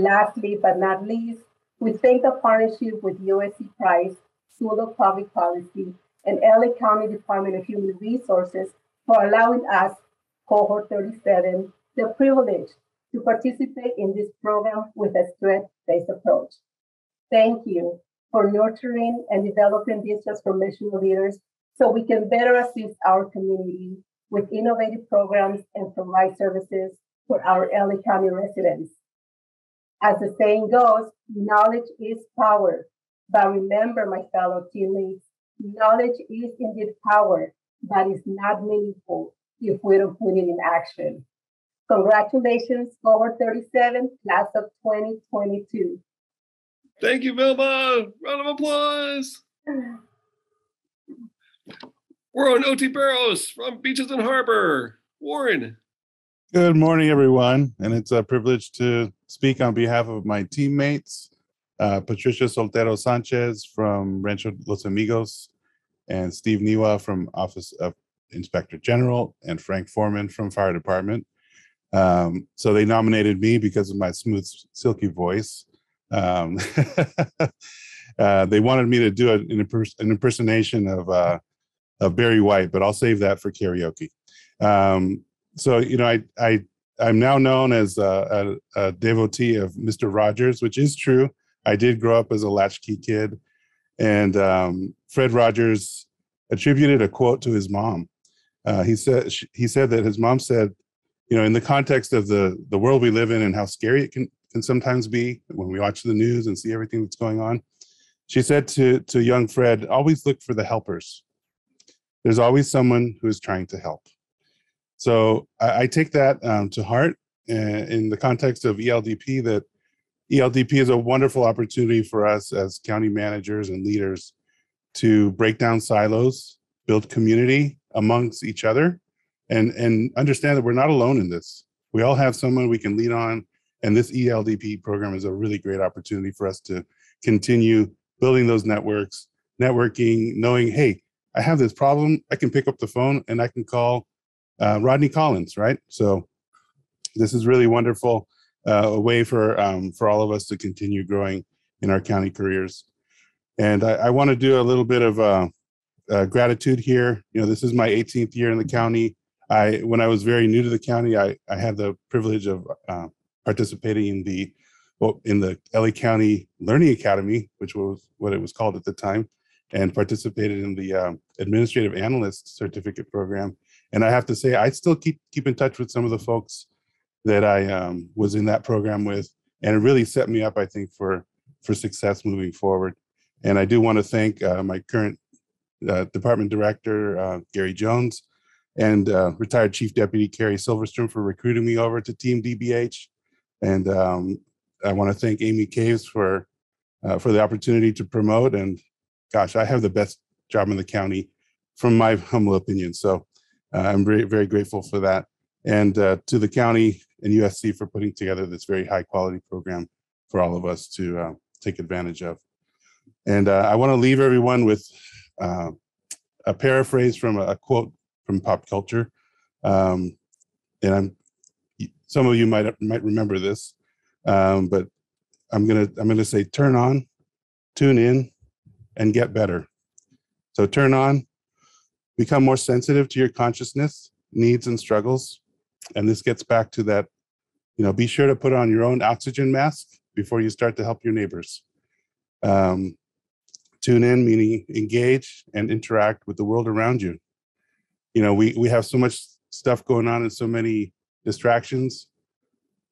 Lastly, but not least, we thank the partnership with U S C Price School of Public Policy and L A County Department of Human Resources for allowing us, cohort thirty-seven, the privilege to participate in this program with a strength-based approach. Thank you for nurturing and developing these transformational leaders so we can better assist our community with innovative programs and provide services for our L A County residents. As the saying goes, knowledge is power. But remember, my fellow teammates, knowledge is indeed power, but it's not meaningful if we don't put it in action. Congratulations, Cohort thirty-seven, class of twenty twenty-two. Thank you, Vilma. Round of applause. Warren Oetiberos from Beaches and Harbor. Warren. Good morning, everyone. And it's a privilege to speak on behalf of my teammates, uh, Patricia Soltero Sanchez from Rancho Los Amigos, and Steve Niwa from Office of Inspector General, and Frank Foreman from Fire Department. Um, so they nominated me because of my smooth, silky voice. Um, uh, they wanted me to do an, impers- an impersonation of, uh, of Barry White, but I'll save that for karaoke. Um, so, you know, I, I, I'm now known as a, a, a devotee of Mister Rogers, which is true. I did grow up as a latchkey kid, and um, Fred Rogers attributed a quote to his mom. Uh, he said, she, he said that his mom said, you know, in the context of the, the world we live in and how scary it can, can sometimes be when we watch the news and see everything that's going on, she said to, to young Fred, always look for the helpers. There's always someone who is trying to help. So I, I take that um, to heart uh, in the context of E L D P, that E L D P is a wonderful opportunity for us as county managers and leaders to break down silos, build community amongst each other, and, and understand that we're not alone in this. We all have someone we can lean on, and this E L D P program is a really great opportunity for us to continue building those networks, networking, knowing, hey, I have this problem, I can pick up the phone and I can call uh, Rodney Collins, right? So this is really wonderful, uh, a way for, um, for all of us to continue growing in our county careers. And I, I want to do a little bit of uh, uh, gratitude here. You know, this is my eighteenth year in the county. I, when I was very new to the county, I, I had the privilege of uh, participating in the well, in the L A County Learning Academy, which was what it was called at the time, and participated in the um, Administrative Analyst Certificate Program. And I have to say, I still keep keep in touch with some of the folks that I um, was in that program with, and it really set me up, I think, for for success moving forward. And I do want to thank uh, my current uh, department director, uh, Gary Jones, and uh, retired Chief Deputy Carrie Silverstrom for recruiting me over to Team D B H. And um, I want to thank Amy Caves for uh, for the opportunity to promote. And gosh, I have the best job in the county, from my humble opinion. So uh, I'm very, very grateful for that. And uh, to the county and U S C for putting together this very high quality program for all of us to uh, take advantage of. And uh, I want to leave everyone with uh, a paraphrase from a, a quote from pop culture. Um, and I'm, some of you might might remember this, um, but I'm gonna I'm gonna say, turn on, tune in, and get better. So turn on, become more sensitive to your consciousness, needs, and struggles. And this gets back to that, you know, be sure to put on your own oxygen mask before you start to help your neighbors. Um, tune in, meaning engage and interact with the world around you. You know, we, we have so much stuff going on and so many distractions.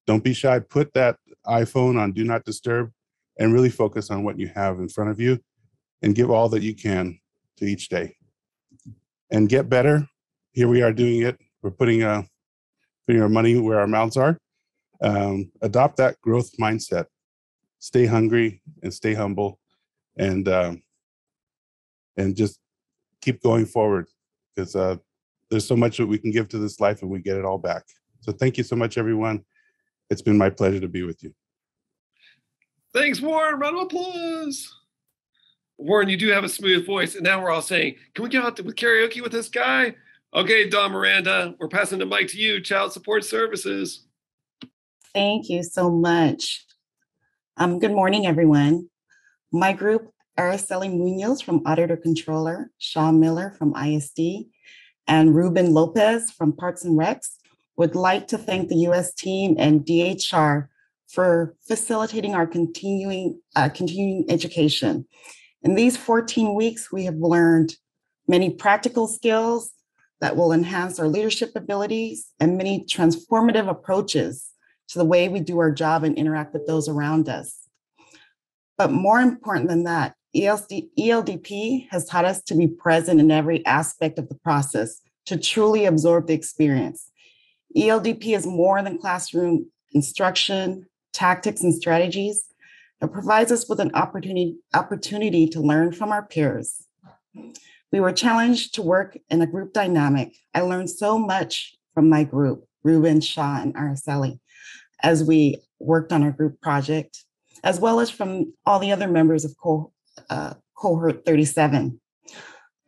Don't be shy. Put that iPhone on Do Not Disturb and really focus on what you have in front of you and give all that you can to each day. And get better. Here we are doing it. We're putting, uh, putting our money where our mouths are. Um, adopt that growth mindset. Stay hungry and stay humble, and um, and just keep going forward, because uh, there's so much that we can give to this life and we get it all back. So thank you so much, everyone. It's been my pleasure to be with you. Thanks, Warren. Round of applause. Warren, you do have a smooth voice, and now we're all saying, can we get out with karaoke with this guy? Okay, Dawn Miranda, we're passing the mic to you, Child Support Services. Thank you so much. Um, good morning, everyone. My group, Araceli Munoz from Auditor Controller, Sean Miller from I S D, and Ruben Lopez from Parks and Recs would like to thank the U S team and D H R for facilitating our continuing, uh, continuing education. In these fourteen weeks, we have learned many practical skills that will enhance our leadership abilities and many transformative approaches to the way we do our job and interact with those around us. But more important than that, E L D P has taught us to be present in every aspect of the process to truly absorb the experience. E L D P is more than classroom instruction, tactics, and strategies. It provides us with an opportunity, opportunity to learn from our peers. We were challenged to work in a group dynamic. I learned so much from my group, Ruben, Shaw, and Araceli, as we worked on our group project, as well as from all the other members of co- uh, Cohort thirty-seven.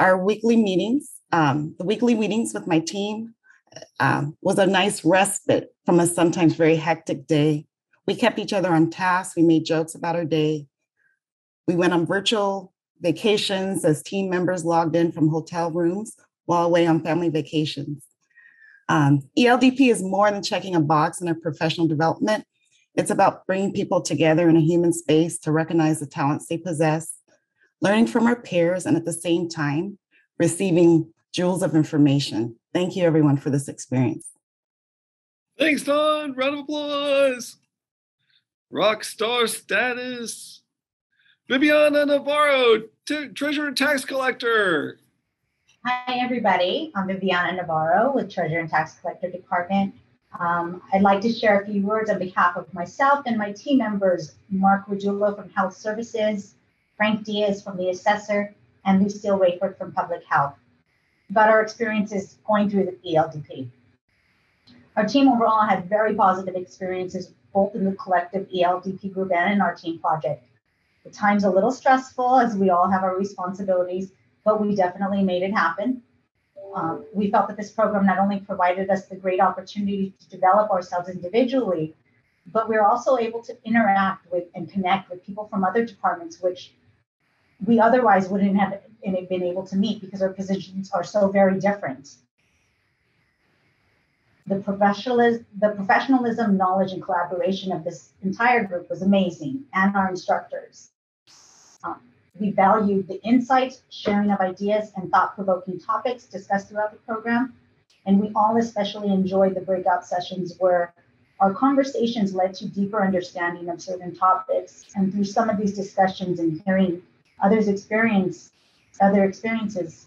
Our weekly meetings, um, the weekly meetings with my team uh, was a nice respite from a sometimes very hectic day. We kept each other on task. We made jokes about our day. We went on virtual vacations as team members logged in from hotel rooms while away on family vacations. Um, E L D P is more than checking a box in a professional development. It's about bringing people together in a human space to recognize the talents they possess, learning from our peers, and at the same time, receiving jewels of information. Thank you, everyone, for this experience. Thanks, Dawn. Round of applause. Rock star status. Viviana Navarro, t- Treasurer and Tax Collector. Hi, everybody. I'm Viviana Navarro with Treasurer and Tax Collector Department. Um, I'd like to share a few words on behalf of myself and my team members, Mark Regula from Health Services, Frank Diaz from the Assessor, and Lucille Rayford from Public Health, about our experiences going through the E L D P. Our team overall had very positive experiences, both in the collective E L D P group and in our team project. The time's a little stressful as we all have our responsibilities, but we definitely made it happen. Um, we felt that this program not only provided us the great opportunity to develop ourselves individually, but we were also able to interact with and connect with people from other departments, which we otherwise wouldn't have been able to meet because our positions are so very different. The professionalism, the professionalism, knowledge, and collaboration of this entire group was amazing, and our instructors. Um, we valued the insights, sharing of ideas, and thought-provoking topics discussed throughout the program, and we all especially enjoyed the breakout sessions where our conversations led to deeper understanding of certain topics, and through some of these discussions and hearing others' experience, other experiences,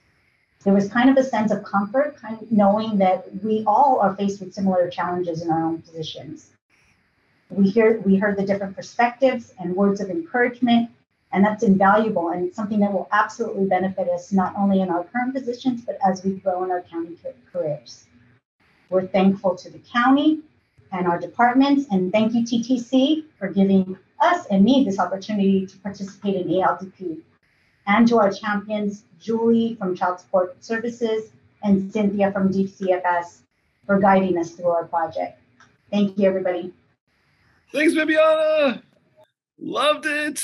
there was kind of a sense of comfort, kind of knowing that we all are faced with similar challenges in our own positions. We hear, we heard the different perspectives and words of encouragement, and that's invaluable and something that will absolutely benefit us not only in our current positions, but as we grow in our county careers. We're thankful to the county and our departments, and thank you T T C for giving us and me this opportunity to participate in E L D P. And to our champions, Julie from Child Support Services and Cynthia from D C F S for guiding us through our project. Thank you, everybody. Thanks, Viviana. Loved it.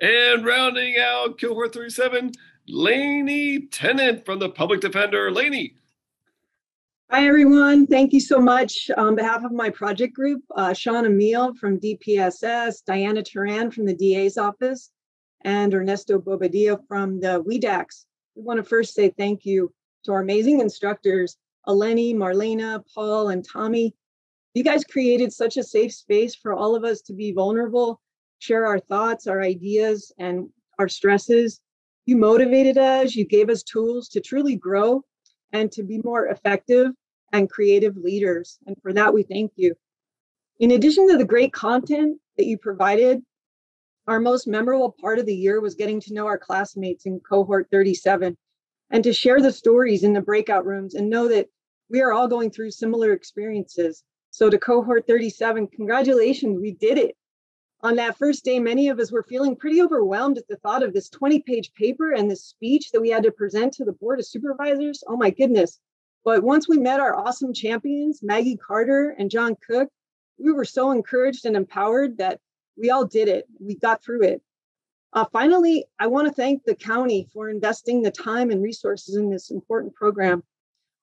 And rounding out Cohort thirty-seven, Lainey Tennant from the Public Defender. Lainey. Hi, everyone. Thank you so much. On behalf of my project group, uh, Sean Emile from D P S S, Diana Turan from the D A's office, and Ernesto Bobadilla from the W D A Cs. We want to first say thank you to our amazing instructors, Eleni, Marlena, Paul, and Tommy. You guys created such a safe space for all of us to be vulnerable, share our thoughts, our ideas, and our stresses. You motivated us, you gave us tools to truly grow and to be more effective and creative leaders. And for that, we thank you. In addition to the great content that you provided, our most memorable part of the year was getting to know our classmates in Cohort thirty-seven and to share the stories in the breakout rooms and know that we are all going through similar experiences. So to Cohort thirty-seven, congratulations, we did it. On that first day, many of us were feeling pretty overwhelmed at the thought of this twenty-page paper and this speech that we had to present to the Board of Supervisors. Oh my goodness. But once we met our awesome champions, Maggie Carter and John Cook, we were so encouraged and empowered that we all did it. We got through it. Uh, finally, I want to thank the county for investing the time and resources in this important program.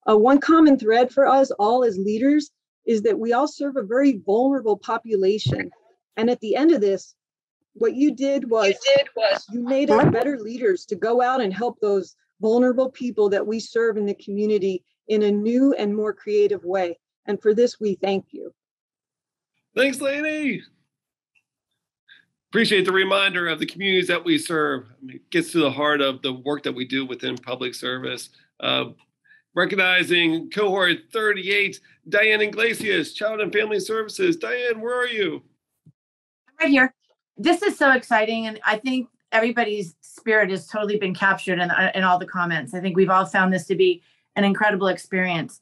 Uh, one common thread for us all as leaders is that we all serve a very vulnerable population. And at the end of this, what you did was you, did was, you made us better leaders to go out and help those vulnerable people that we serve in the community in a new and more creative way. And for this, we thank you. Thanks, Eleni. Appreciate the reminder of the communities that we serve. I mean, it gets to the heart of the work that we do within public service. Uh, recognizing cohort thirty-eight, Diane Iglesias, Child and Family Services. Diane, where are you? I'm right here. This is so exciting, and I think everybody's spirit has totally been captured in, in all the comments. I think we've all found this to be an incredible experience.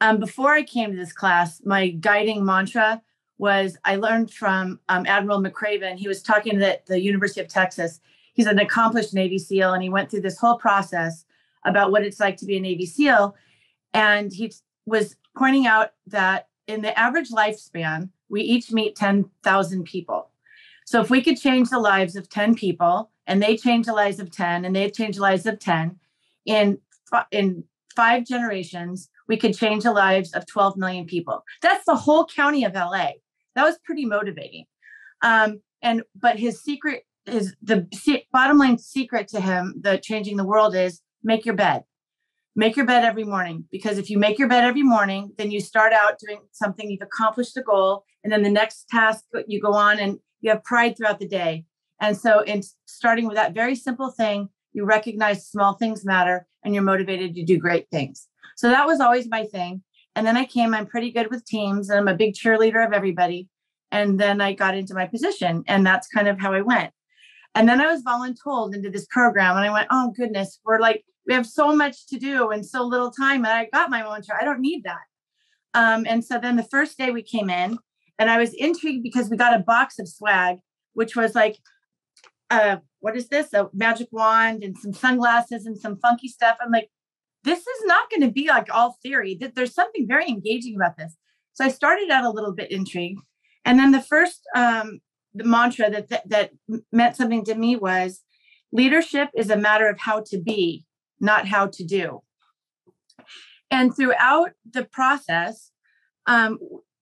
Um, before I came to this class, my guiding mantra was I learned from um, Admiral McCraven. He was talking at the University of Texas. He's an accomplished Navy SEAL, and he went through this whole process about what it's like to be a Navy SEAL. And he was pointing out that in the average lifespan, we each meet ten thousand people. So if we could change the lives of ten people, and they change the lives of ten, and they've changed the lives of ten, in, in five generations, we could change the lives of twelve million people. That's the whole county of L A. That was pretty motivating. Um, and but his secret is the se- bottom line secret to him, the changing the world is make your bed. Make your bed every morning, because if you make your bed every morning, then you start out doing something, you've accomplished a goal, and then the next task you go on and you have pride throughout the day. And so in starting with that very simple thing, you recognize small things matter and you're motivated to do great things. So that was always my thing. And then I came, I'm pretty good with teams, and I'm a big cheerleader of everybody. And then I got into my position, and that's kind of how I went. And then I was voluntold into this program, and I went, oh goodness, we're like, we have so much to do and so little time. And I got my mantra, I don't need that. Um, and so then the first day we came in, and I was intrigued because we got a box of swag, which was like, uh, what is this? A magic wand and some sunglasses and some funky stuff. I'm like, this is not going to be like all theory. There's something very engaging about this. So I started out a little bit intrigued. And then the first um, the mantra that, that that meant something to me was leadership is a matter of how to be, not how to do. And throughout the process, um,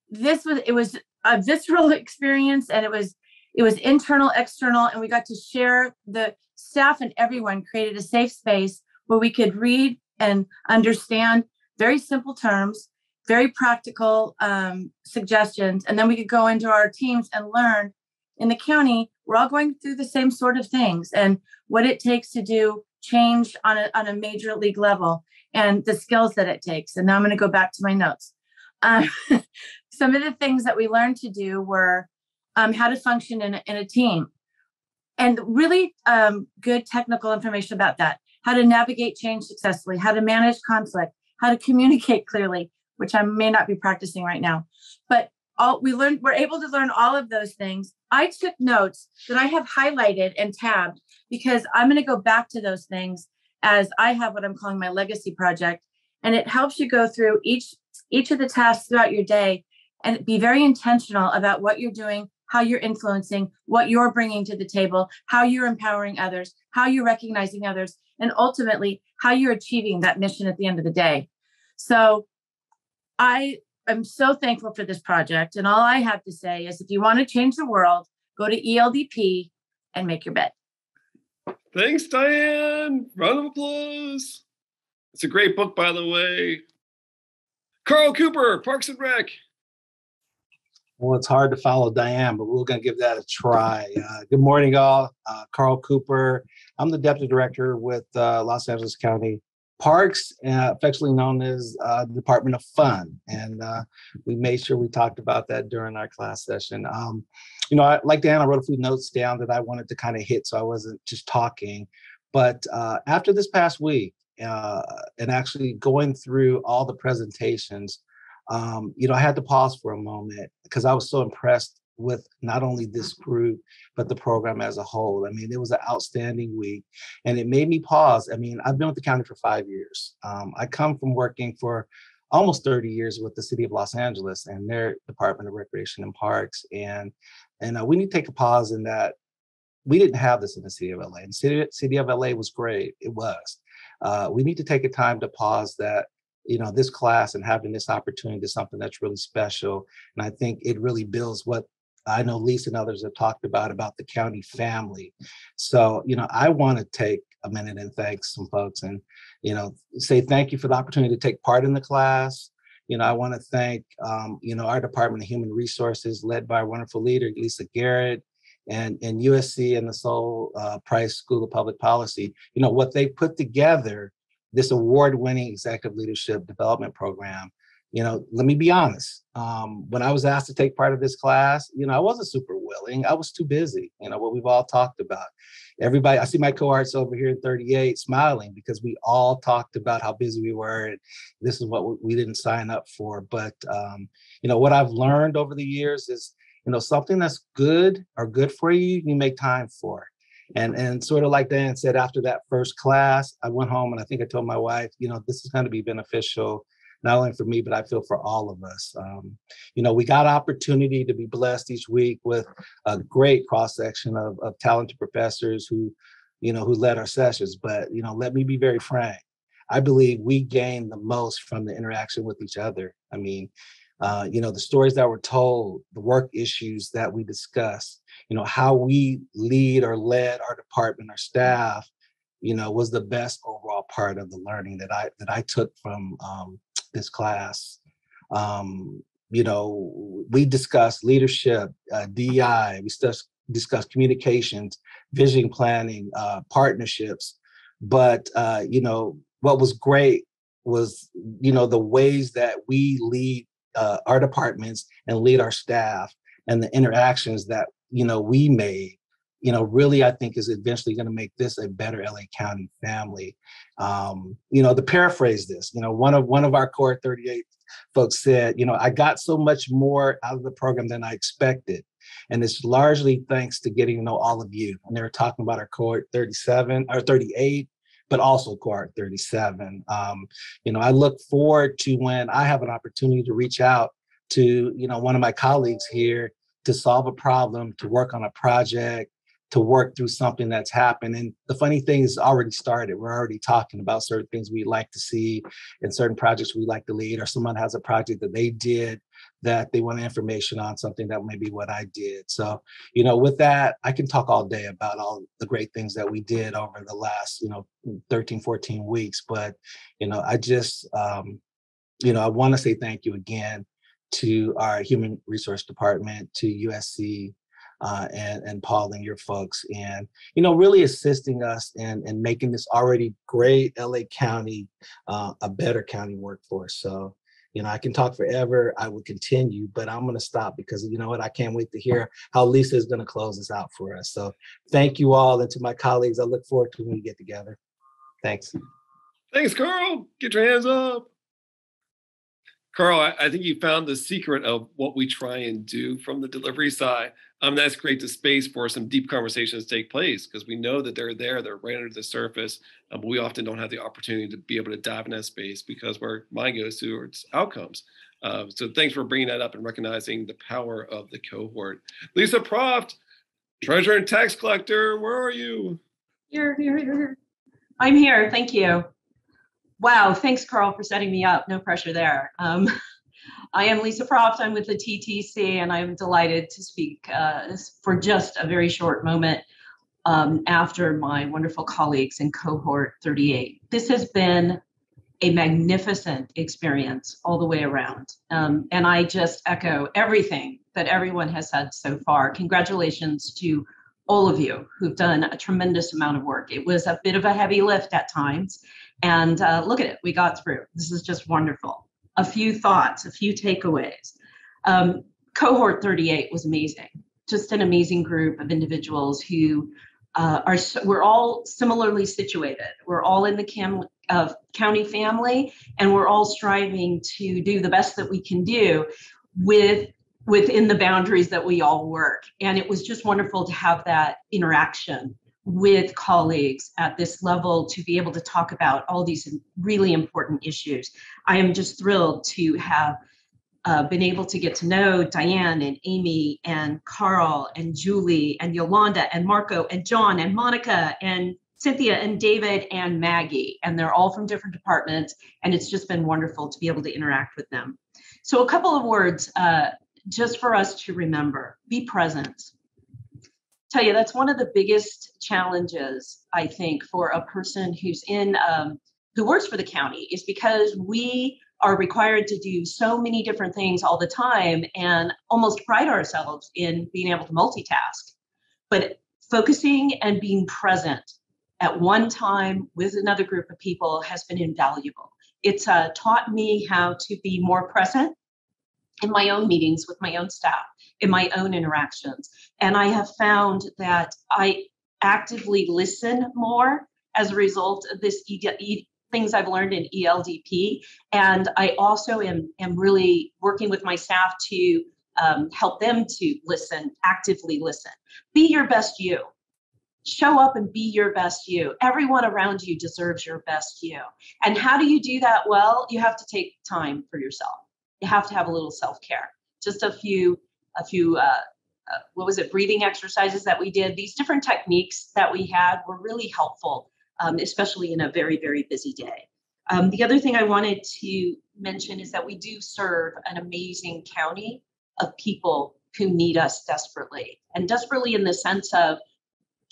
this was it was a visceral experience, and it was it was internal, external, and we got to share. The staff and everyone created a safe space where we could read and understand very simple terms, very practical um, suggestions. And then we could go into our teams and learn. In the county, we're all going through the same sort of things and what it takes to do change on a, on a major league level and the skills that it takes. And now I'm going to go back to my notes. Um, some of the things that we learned to do were um, how to function in a, in a team, and really um, good technical information about that. How to navigate change successfully, how to manage conflict, how to communicate clearly, which I may not be practicing right now. But all we learned, we're able to learn all of those things. I took notes that I have highlighted and tabbed because I'm going to go back to those things as I have what I'm calling my legacy project. And it helps you go through each, each of the tasks throughout your day and be very intentional about what you're doing, how you're influencing, what you're bringing to the table, how you're empowering others, how you're recognizing others, and ultimately how you're achieving that mission at the end of the day. So I am so thankful for this project. And all I have to say is if you want to change the world, go to E L D P and make your bed. Thanks, Diane. Round of applause. It's a great book, by the way. Carl Cooper, Parks and Rec. Well, it's hard to follow Diane, but we're going to give that a try. Uh, good morning, all. Uh, Carl Cooper. I'm the Deputy Director with uh, Los Angeles County Parks, uh, affectionately known as uh, the Department of Fun. And uh, we made sure we talked about that during our class session. Um, you know, I, like Dan, I wrote a few notes down that I wanted to kind of hit, so I wasn't just talking. But uh, after this past week, uh, and actually going through all the presentations, Um, you know, I had to pause for a moment because I was so impressed with not only this group, but the program as a whole. I mean, it was an outstanding week, and it made me pause. I mean, I've been with the county for five years. Um, I come from working for almost thirty years with the city of Los Angeles and their Department of Recreation and Parks. And, and uh, we need to take a pause in that we didn't have this in the city of L A. And the city, city of L A was great. It was. Uh, we need to take a time to pause that you know, this class and having this opportunity is something that's really special. And I think it really builds what I know Lisa and others have talked about, about the county family. So, you know, I want to take a minute and thank some folks and, you know, say thank you for the opportunity to take part in the class. You know, I want to thank, um, you know, our Department of Human Resources, led by our wonderful leader, Lisa Garrett, and, and U S C and the Sol uh, Price School of Public Policy. You know, what they put together, this award-winning executive leadership development program. You know, let me be honest. Um, when I was asked to take part of this class, you know, I wasn't super willing. I was too busy. You know, what we've all talked about. Everybody, I see my cohorts over here in thirty-eight smiling because we all talked about how busy we were. And this is what we didn't sign up for. But, um, you know, what I've learned over the years is, you know, something that's good or good for you, you make time for. And and sort of like Dan said, after that first class, I went home and I think I told my wife, you know, this is going to be beneficial, not only for me, but I feel for all of us. Um, you know, we got opportunity to be blessed each week with a great cross-section of, of talented professors who, you know, who led our sessions. But, you know, let me be very frank. I believe we gained the most from the interaction with each other. I mean, uh, you know, the stories that were told, the work issues that we discussed, you know, how we lead or led our department, our staff, you know, was the best overall part of the learning that I that I took from um, this class. Um, you know, we discussed leadership, uh, D E I, we discussed, discussed communications, vision planning, uh, partnerships. But, uh, you know, what was great was, you know, the ways that we lead uh, our departments and lead our staff and the interactions that, you know, we made, you know, really, I think is eventually going to make this a better L A County family. Um, you know, to paraphrase this, you know, one of one of our core thirty-eight folks said, you know, I got so much more out of the program than I expected. And it's largely thanks to getting to know all of you. And they were talking about our cohort thirty-seven or thirty-eight, but also cohort thirty-seven. Um, you know, I look forward to when I have an opportunity to reach out to, you know, one of my colleagues here to solve a problem, to work on a project, to work through something that's happened. And the funny thing is already started. We're already talking about certain things we'd like to see and certain projects we like to lead, or someone has a project that they did that they want information on, something that may be what I did. So, you know, with that, I can talk all day about all the great things that we did over the last, you know, thirteen, fourteen weeks. But, you know, I just, um, you know, I want to say thank you again to our Human Resource Department, to U S C, Uh, and, and Paul and your folks, and, you know, really assisting us in, in making this already great L A County uh, a better county workforce. So, you know, I can talk forever. I will continue, but I'm going to stop because, you know what, I can't wait to hear how Lisa is going to close this out for us. So thank you all. And to my colleagues, I look forward to when we get together. Thanks. Thanks, Carl. Get your hands up. Carl, I, I think you found the secret of what we try and do from the delivery side. Um, that's great, the space for some deep conversations to take place because we know that they're there, they're right under the surface, um, but we often don't have the opportunity to be able to dive in that space because where mine goes to its outcomes. Uh, so thanks for bringing that up and recognizing the power of the cohort. Lisa Proft, Treasurer and Tax Collector, where are you? Here, here, here. I'm here, thank you. Wow, thanks, Carl, for setting me up. No pressure there. Um, I am Lisa Proft. I'm with the T T C, and I'm delighted to speak uh, for just a very short moment um, after my wonderful colleagues in Cohort thirty-eight. This has been a magnificent experience all the way around, um, and I just echo everything that everyone has said so far. Congratulations to all of you who've done a tremendous amount of work. It was a bit of a heavy lift at times. And uh, look at it, we got through. This is just wonderful. A few thoughts, a few takeaways. Um, Cohort thirty-eight was amazing. Just an amazing group of individuals who uh, are, we're all similarly situated. We're all in the cam, uh, county family, and we're all striving to do the best that we can do with within the boundaries that we all work. And it was just wonderful to have that interaction with colleagues at this level to be able to talk about all these really important issues. I am just thrilled to have uh, been able to get to know Diane and Amy and Carl and Julie and Yolanda and Marco and John and Monica and Cynthia and David and Maggie, and they're all from different departments, and it's just been wonderful to be able to interact with them. So a couple of words uh, just for us to remember: be present. Tell you, that's one of the biggest challenges, I think, for a person who's in, um, who works for the county, is because we are required to do so many different things all the time and almost pride ourselves in being able to multitask. But focusing and being present at one time with another group of people has been invaluable. It's uh, taught me how to be more present in my own meetings with my own staff, in my own interactions. And I have found that I actively listen more as a result of this e e things I've learned in E L D P. And I also am, am really working with my staff to um, help them to listen, actively listen. Be your best you. Show up and be your best you. Everyone around you deserves your best you. And how do you do that? Well, you have to take time for yourself. You have to have a little self-care. Just a few, a few, uh, uh, what was it, breathing exercises that we did. These different techniques that we had were really helpful, um, especially in a very, very busy day. Um, the other thing I wanted to mention is that we do serve an amazing county of people who need us desperately, and desperately in the sense of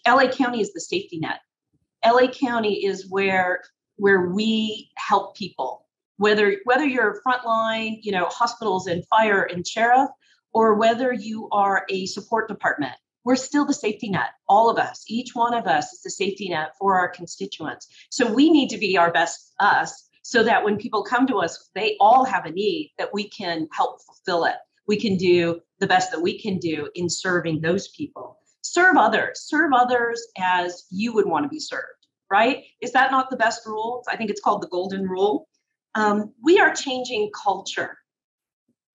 L A County is the safety net. L A County is where, where we help people. Whether whether you're frontline, you know, hospitals and fire and sheriff, or whether you are a support department, we're still the safety net. All of us, each one of us is the safety net for our constituents. So we need to be our best us, so that when people come to us, they all have a need that we can help fulfill it. We can do the best that we can do in serving those people. Serve others, serve others as you would want to be served, right? Is that not the best rule? I think it's called the golden rule. Um, we are changing culture.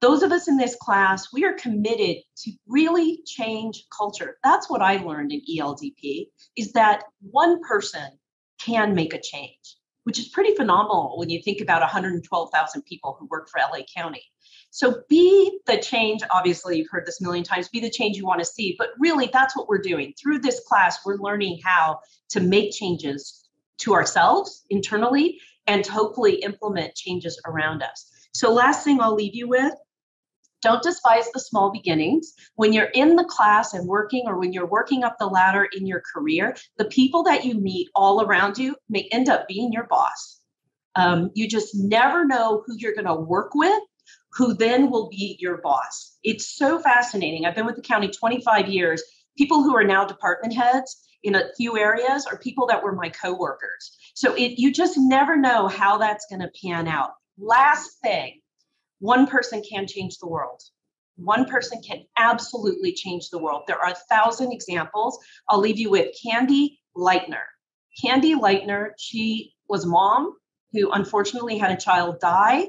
Those of us in this class, we are committed to really change culture. That's what I learned in E L D P, is that one person can make a change, which is pretty phenomenal when you think about one hundred twelve thousand people who work for L A County. So be the change. Obviously, you've heard this a million times, be the change you want to see, but really that's what we're doing. Through this class, we're learning how to make changes to ourselves internally, and to hopefully implement changes around us. So last thing I'll leave you with, don't despise the small beginnings. When you're in the class and working, or when you're working up the ladder in your career, the people that you meet all around you may end up being your boss. Um, you just never know who you're gonna work with, who then will be your boss. It's so fascinating. I've been with the county twenty-five years. People who are now department heads in a few areas are people that were my coworkers. So it, you just never know how that's going to pan out. Last thing, one person can change the world. One person can absolutely change the world. There are a thousand examples. I'll leave you with Candy Lightner. Candy Lightner, she was a mom who unfortunately had a child die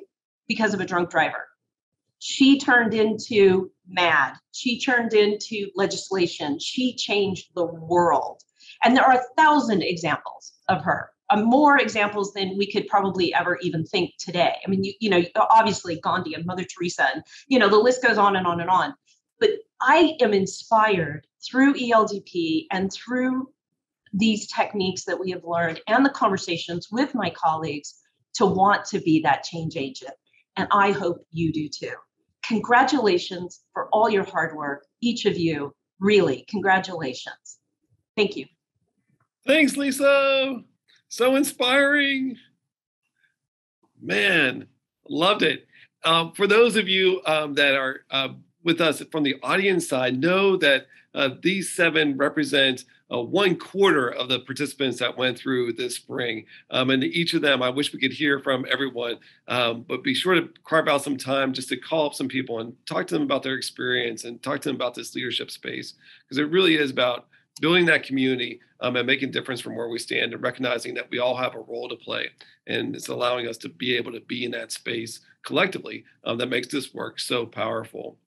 because of a drunk driver. She turned into MAD. She turned into legislation. She changed the world. And there are a thousand examples of her. More examples than we could probably ever even think today. I mean, you, you know, obviously Gandhi and Mother Teresa, and, you know, the list goes on and on and on. But I am inspired through E L D P and through these techniques that we have learned and the conversations with my colleagues to want to be that change agent. And I hope you do too. Congratulations for all your hard work, each of you, really, congratulations. Thank you. Thanks, Lisa. So inspiring. Man, loved it. Um, for those of you um, that are uh, with us from the audience side, know that uh, these seven represent uh, one quarter of the participants that went through this spring. Um, and each of them, I wish we could hear from everyone, um, but be sure to carve out some time just to call up some people and talk to them about their experience and talk to them about this leadership space, because it really is about building that community um, and making a difference from where we stand, and recognizing that we all have a role to play. And it's allowing us to be able to be in that space collectively um, that makes this work so powerful.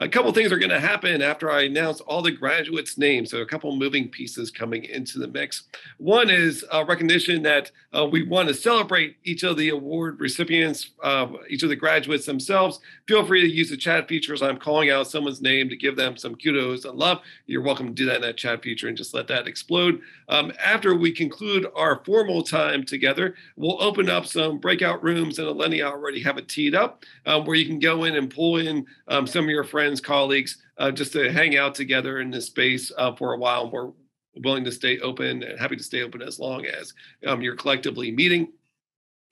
A couple of things are going to happen after I announce all the graduates' names. So a couple of moving pieces coming into the mix. One is a recognition that uh, we want to celebrate each of the award recipients, uh, each of the graduates themselves. Feel free to use the chat features. I'm calling out someone's name to give them some kudos and love. You're welcome to do that in that chat feature and just let that explode. Um, after we conclude our formal time together, we'll open up some breakout rooms, and Eleni already have it teed up um, where you can go in and pull in um, some of your friends, colleagues, uh, just to hang out together in this space uh, for a while. We're willing to stay open and happy to stay open as long as um, you're collectively meeting.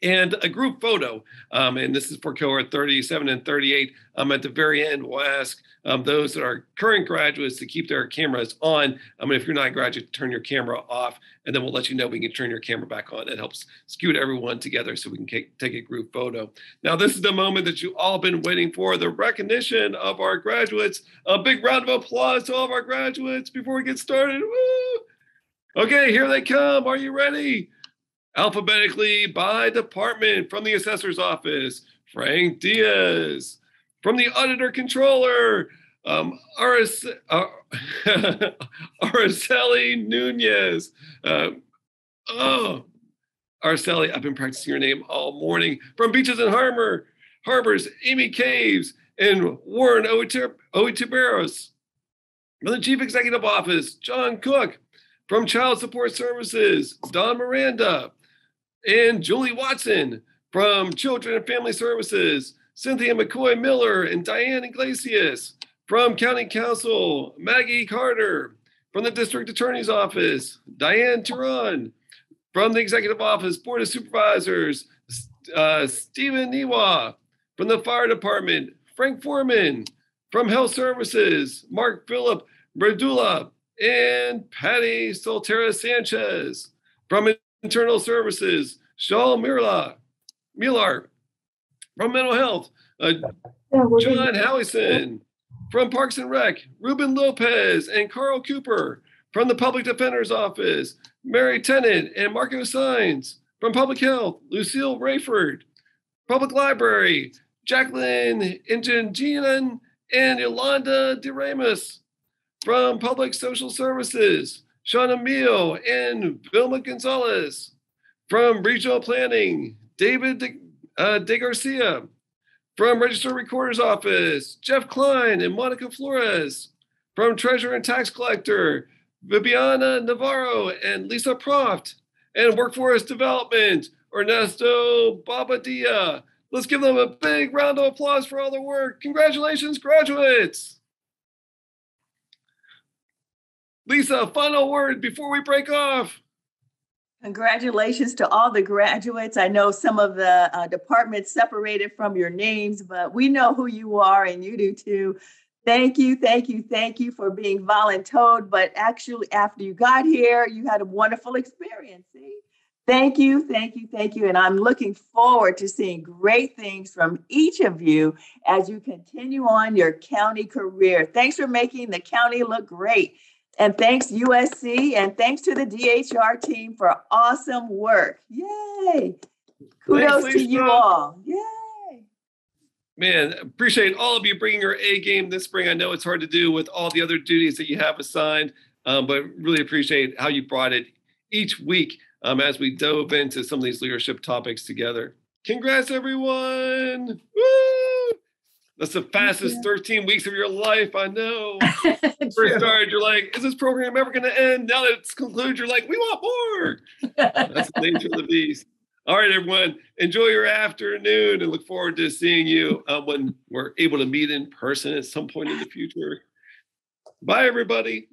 And a group photo, um, and this is for cohort thirty-seven and thirty-eight. Um, at the very end, we'll ask um, those that are current graduates to keep their cameras on. I mean, if you're not a graduate, turn your camera off, and then we'll let you know we can turn your camera back on. It helps scoot everyone together so we can take a group photo. Now, this is the moment that you've all been waiting for, the recognition of our graduates. A big round of applause to all of our graduates before we get started. Woo! Okay, here they come. Are you ready? Alphabetically by department: from the assessor's office, Frank Diaz; from the auditor controller, um, Aris, uh, Araceli Nunez. Uh, oh, Araceli, I've been practicing your name all morning. From Beaches and Harbor, Harbors, Amy Caves and Warren Oetiberos. From the Chief Executive Office, John Cook; from Child Support Services, Dawn Miranda and Julie Watson; from Children and Family Services, Cynthia McCoy-Miller and Diane Iglesias; from County Council, Maggie Carter; from the District Attorney's Office, Diane Turan; from the Executive Office, Board of Supervisors, uh, Stephen Niwa; from the Fire Department, Frank Foreman; from Health Services, Mark Philip Berdula and Patty Soltero Sanchez; from Internal Services, Sean Miller; from Mental Health, uh, John Howison; from Parks and Rec, Ruben Lopez and Carl Cooper; from the Public Defender's Office, Mary Tennant and Marco Sines; from Public Health, Lucille Rayford; Public Library, Jacqueline Ingenjian and Yolanda DeRamus; from Public Social Services, Sean Emil and Vilma Gonzalez; from Regional Planning, David De, uh, De Garcia; from Registered Recorder's Office, Jeff Klein and Monica Flores; from Treasurer and Tax Collector, Viviana Navarro and Lisa Proft; and Workforce Development, Ernesto Bobadilla. Let's give them a big round of applause for all their work. Congratulations, graduates. Lisa, final word before we break off. Congratulations to all the graduates. I know some of the uh, departments separated from your names, but we know who you are and you do too. Thank you, thank you, thank you for being voluntold, but actually after you got here, you had a wonderful experience. See? Thank you, thank you, thank you. And I'm looking forward to seeing great things from each of you as you continue on your county career. Thanks for making the county look great. And thanks, U S C, and thanks to the D H R team for awesome work. Yay. Kudos thanks, to you all. Yay. Man, appreciate all of you bringing your A game this spring. I know it's hard to do with all the other duties that you have assigned, um, but really appreciate how you brought it each week um, as we dove into some of these leadership topics together. Congrats, everyone. Woo! That's the fastest thirteen weeks of your life, I know. First started, you're like, is this program ever going to end? Now that it's concluded, you're like, we want more. That's the nature of the beast. All right, everyone, enjoy your afternoon and look forward to seeing you uh, when we're able to meet in person at some point in the future. Bye, everybody.